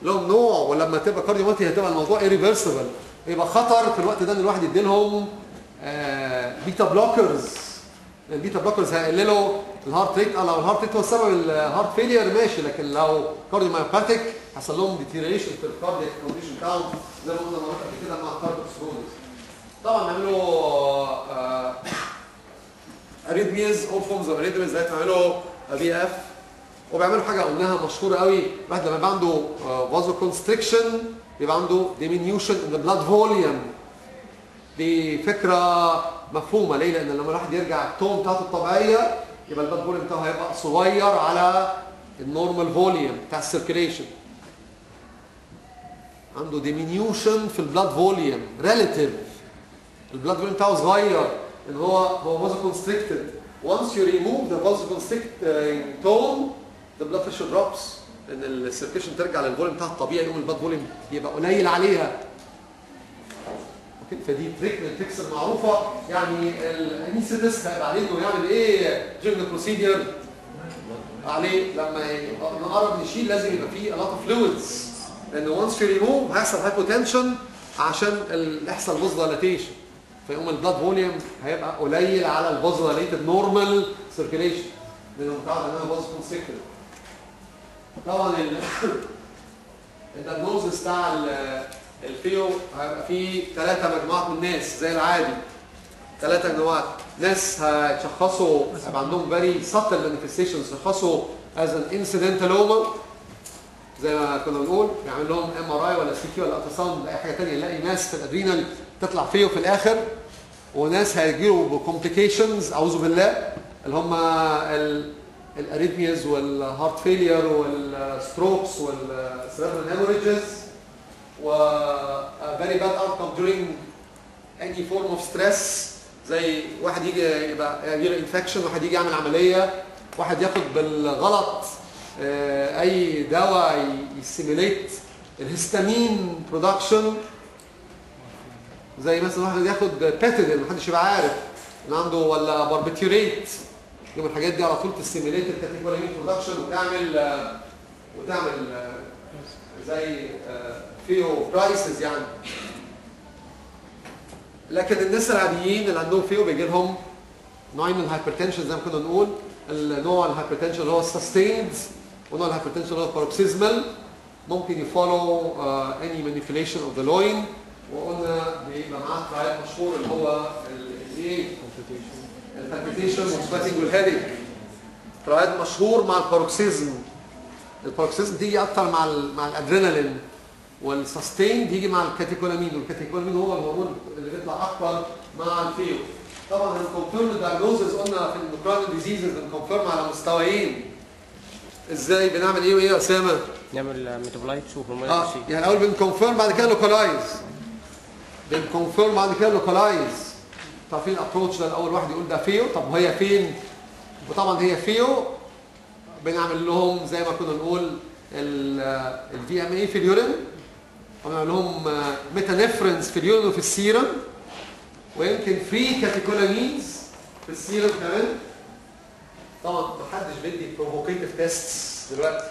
لهم نوع، ولما تبقى كارديوميوباثي هتبقى الموضوع ايريفيرسبل، يبقى خطر في الوقت ده ان الواحد يدي لهم بيتا بلوكرز. البيتا بلوكرز هيقللوا الهارت ريت، لو الهارت ريت هو سبب الهارت فيلير ماشي، لكن لو كارديوميوباثيك حصل لهم ديتيريشن في الكاردياك كونديشن بتاعهم زي ما قلنا مرات قبل كده مع الكارديوسكوزس. طبعا بيعملوا اريثميز، اول فورمز اوف اريثميز زي بيعملوا بي اف، وبيعملوا حاجه قلناها مشهوره قوي، الواحد لما يبقى عنده فازو كونستريكشن بيبقى عنده ديمينيوشن ان ذا بلاد فوليوم. دي فكره مفهومه ليه؟ لان لما الواحد يرجع التون بتاعته الطبيعيه يبقى البلاد فوليوم بتاعه هيبقى صغير على النورمال فوليوم بتاع السيركيليشن، عنده ديمينيوشن في البلاد فوليوم ريلاتيف، البلاد فوليوم بتاعه صغير ان هو فازو كونستريكتد. وانس يو ريموف ذا فازو كونستريكتنج تون ذا بلاد بريشر دروبس، ان السيركيليشن ترجع للفوليوم بتاعها الطبيعي، يقوم البلاد فوليوم يبقى قليل عليها. فدي تريك من التكس المعروفه، يعني الانستيست هيبقى عليه انه يعمل ايه جيرن بروسيدير؟ عليه لما نقرب نشيل لازم يبقى فيه الوت اوف فلويدز، لان وانس في ريموف هيحصل هايبوتنشن عشان يحصل فوزلاتيشن. فيقوم البلاد فوليوم هيبقى قليل على البازوليتد نورمال سيركيليشن لانه متعود ان انا باز كونستريكتد. طبعا الدايجنوز بتاع الفيو هيبقى فيه ثلاثه مجموعات من الناس زي العادي، ثلاثه مجموعات ناس هيشخصوا هيبقى عندهم فيري ساتل مانيفستيشنز، يشخصوا از ان انسيدنتالوما زي ما كنا بنقول، يعمل لهم ام ار اي ولا سي كي ولا التراساوند ولا اي حاجه ثانيه، يلاقي ناس في الادرينال تطلع فيه في الاخر، وناس هيجيله بكومبليكيشنز اعوذ بالله اللي هم الاريثمياز والهارت فيلير والستروكس والسيربرال هيموريجز و فيري باد اوتكم دورينج اني فورم اوف ستريس، زي واحد يجي يبقى يجيله انفكشن، واحد يجي يعمل عمليه، واحد ياخد بالغلط اي دواء يستيميليت الهستامين برودكشن، زي مثلا واحد ياخد باتيدين محدش يبقى عارف ان عنده، ولا باربيتيوريت، يجيب الحاجات دي على طول تستيميليت الكاتيكولامين برودكشن وتعمل زي فيو برايسز يعني. لكن الناس العاديين اللي عندهم فيو بيجي لهم نوعين من الهايبرتنشن زي ما كنا بنقول، النوع الهايبرتنشن اللي هو السستيند، ونوع الهايبرتنشن اللي هو الباروكسيزمال، ممكن يفولو اني مانيبيوليشن اوف ذا لوين، وقلنا بيبقى معاه ترايل مشهور اللي هو الايه؟ البالبيتيشن والسواتنج والهيديك. ترايل مشهور مع الباروكسيزم. الباروكسيزم تيجي اكتر مع الادرينالين، والسستين تيجي مع الكاتيكولامين، والكاتيكولامين هو الهرمون اللي بيطلع اكتر مع الفيو. طبعا هنكونفيرم الدايجنوزز، قلنا في الكرونيك ديزيزز بنكونفيرم على مستويين. ازاي بنعمل ايه وايه يا اسامه؟ نعمل ميتابولايتس وهرمونات يعني الاول بنكونفيرم، بعد كده لوكالايز. بنكونفيرم بعد كده لوكالايز. تعرفين الابروتش ده، الاول واحد يقول ده فيو، طب وهي فين؟ وطبعا هي فيو، بنعمل لهم زي ما كنا نقول الفي ام اي في اليورين، وبنعمل لهم ميتانفرنس في اليورين وفي السيرم، ويمكن فري كاتيكولامينز في السيرم كمان. طبعا محدش بيدي بروفوكيتيف تيستس دلوقتي،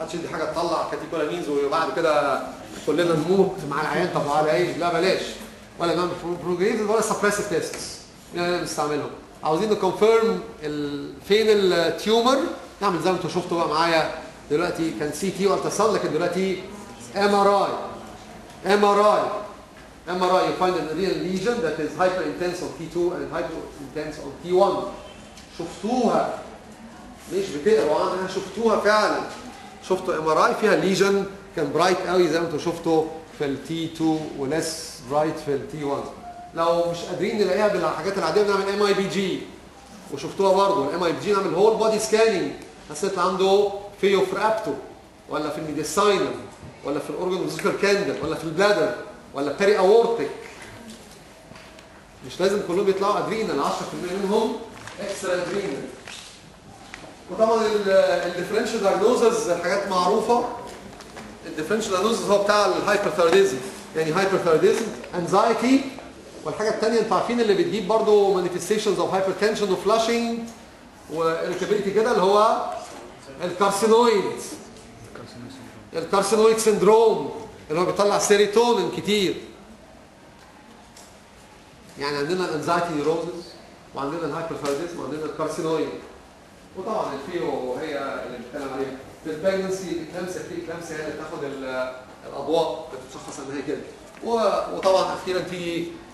محدش يدي حاجه تطلع كاتيكولامينز وبعد كده كلنا نموت مع العيان، طب على ايه؟ لا بلاش، ولا نعمل بروجريتيف ولا سبريسيف تيستس، لا بنستعملهم. عاوزين نكونفيرم فين التيومر، نعمل زي ما انتم شفتوا بقى معايا دلوقتي، كان سي تي والتراساوند، لكن دلوقتي ام ار اي. MRI, you find a real lesion that is hyper-intense on T2 and hyper-intense on T1. شفتوها، مش بتقروا عنها، شفتوها فعلا. شفتوا MRI فيها ليجن كان برايت قوي زي ما انتم شفتوا في ال T2 ولس برايت في ال T1. لو مش قادرين نلاقيها بالحاجات العاديه بنعمل MIBG، وشفتوها برضه. ال MIBG نعمل هول بودي سكاننج، حسيت عنده فيو في رقبته، ولا في الميديساينم، ولا في الاورجن فيسكال كاندل، ولا في البلادر، ولا بيري اورتك. مش لازم كلهم يطلعوا ادرينال، 10% منهم اكسترا ادرينال. وطبعا الديفرنشال دايجنوزز حاجات معروفه. الديفرنشال دايجنوزز هو بتاع الهايبرثايروديزم، يعني هايبرثايروديزم، انزايتي، والحاجه الثانيه انتوا عارفين اللي بتجيب برضه مانيفستيشنز اوف هايبرتنشن وفلاشنج واريتابيلتي كده، اللي هو الكارسينويد. الكارسينويد سندروم اللي هو بيطلع سيروتونين كتير. يعني عندنا الانزايتي نيروزز، وعندنا الهايبرثايروديزم، وعندنا الكارسينويد. وطبعا الفيو هي اللي بنتكلم عليها. في البريجنسي الاكلامسيا، في الاكلامسيا هي اللي بتاخد الاضواء، بتتشخص ان هي كده. وطبعا اخيرا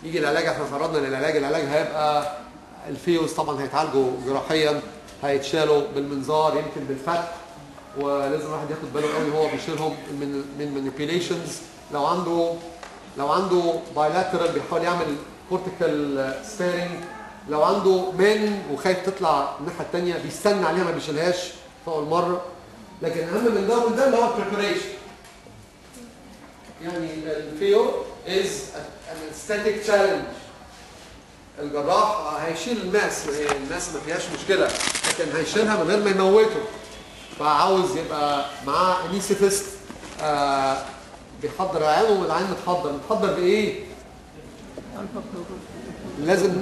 يجي العلاج. احنا تعرضنا للعلاج، العلاج هيبقى الفيوز طبعا هيتعالجوا جراحيا، هيتشالوا بالمنظار، يمكن بالفتح، ولازم الواحد ياخد باله قوي وهو بيشيلهم من مانيبيوليشنز. لو عنده بايلاترال بيحاول يعمل كورتيكال ستيرنج، لو عنده مان وخايف تطلع الناحيه الثانيه بيستنى عليها ما بيشيلهاش في اول مره. لكن اهم من ده وده اللي هو البريبريشن. يعني الفيو از ان ستاتيك تشالنج. الجراح هيشيل الماس، الماس ما فيهاش مشكله، لكن هيشيلها من غير ما يموته، فعاوز يبقى معاه انيسيتست بيحضر عينه، والعين متحضر بايه؟ لازم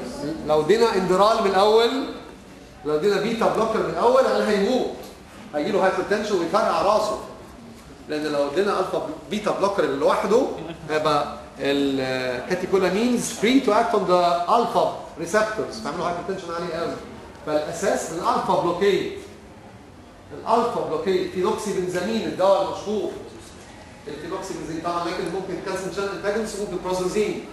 لو دينا اندرال من الاول، لو دينا بيتا بلوكر من الاول، العيان هيموت، هيجي له هايبرتنشن ويفرقع راسه، لان لو دينا الفا بيتا بلوكر لوحده هيبقى الكاتيكولامينز فري تو اكت اون ذا الفا ريسبتورز، فعملوا هايبرتنشن عليه قوي. فالاساس الالفا بلوكيت، الالفا بلوكيت فينوكسي بنزامين الدواء المشهور، الفينوكسي بنزامين طبعا، لكن ممكن كالسيوم شانل انتاجونست ممكن بروزنزين،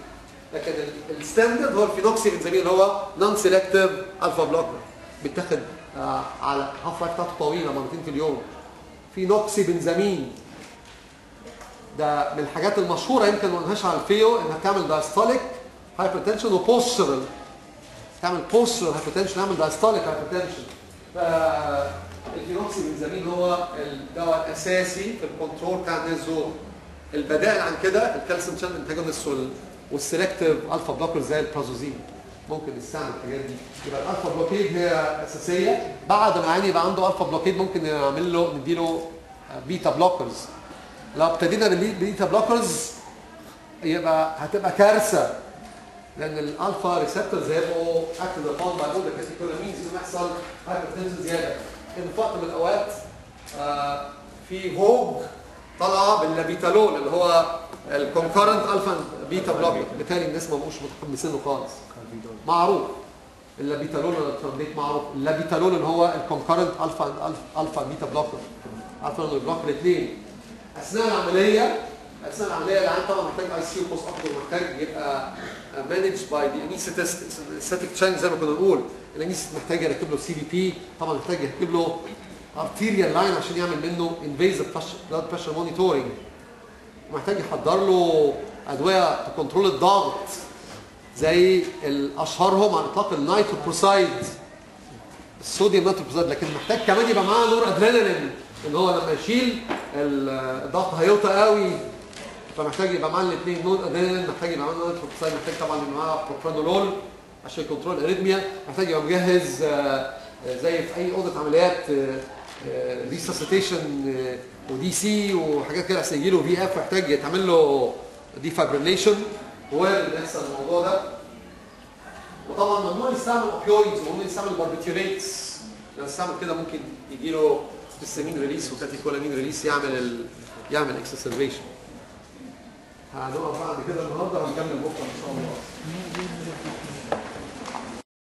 لكن الستاندرد هو الفينوكسي بنزامين اللي هو نون سيلكتيف الفا بلوكر، بيتاخد على الحفره بتاعته طويله مرتين في اليوم. فينوكسي بنزامين ده من الحاجات المشهوره يمكن ما قلناهاش على الفيو، انها تعمل دايستوليك هايبرتنشن وبوسترال، تعمل بوسترال هايبرتنشن، تعمل دايستوليك هايبرتنشن. الفينوكسي بنزامين هو الدواء الاساسي في الكنترول بتاع النزول. البدائل عن كده الكالسيوم شانل انتاجونست والسلكتيف الفا بلوكر زي البرازوزين ممكن يستعمل الحاجات دي. يبقى الالفا بلوكيد هي اساسيه. بعد ما عيني يبقى عنده الفا بلوكيد ممكن نعمل له نديله بيتا بلوكرز. لو ابتدينا بالبيتا بلوكرز يبقى هتبقى كارثه، لان الالفا ريسبتورز هيبقوا اكتد ابون باي اول كاتيكولامينز، بيحصل هايبرتنشن زياده. في وقت من الاوقات في هوج طالعه باللابيتالول اللي هو الكونكورنت الفا بيتا بلوكر، بالتالي الناس ما بقوش متقمصينه خالص. معروف اللابيتالول ولا الترامبيت، معروف اللابيتالول اللي هو الكونكورنت الفا بيتا بلوكر، الفا بلوكر الاثنين. اثناء العمليه العيان طبعا محتاج اي سي يو كوز اكتر، محتاج يبقى مانج باي دي انيستيست ستاتيك تشانج زي ما كنا بنقول. الانيست محتاج يركب له سي بي بي، طبعا محتاج يركب له ارتيريال لاين عشان يعمل منه انفيزيف بلاد بريشر مونيتورنج، ومحتاج يحضر له ادويه تكنترول الضغط زي اشهرهم على الاطلاق النايتروبروسايد، الصوديوم نايتروبروسايد. لكن محتاج كمان يبقى معاه نور ادرينالين، ان هو لما يشيل الضغط هيوطى قوي، فمحتاج يبقى معاه الاثنين نور ادرينالين، محتاج يبقى معاه نايتروبروسايد، محتاج طبعا يبقى معاه بروبرانولول عشان كنترول الاريتميا، محتاج يبقى مجهز زي في اي اوضه عمليات ريسسيتيشن ودي سي وحاجات كده، عشان يجي له في اف محتاج يتعمل له ديفابريليشن. هو اللي بيحصل الموضوع ده. وطبعا ممنوع يستعمل اوبيويدز، وممنوع يستعمل باربيتيوريتس، لو استعمل كده ممكن يجي له هيستامين ريليس وكاتيكولامين ريليس، يعمل اكسسربيشن. هنقف بعد كده النهارده ونكمل بكره ان شاء الله.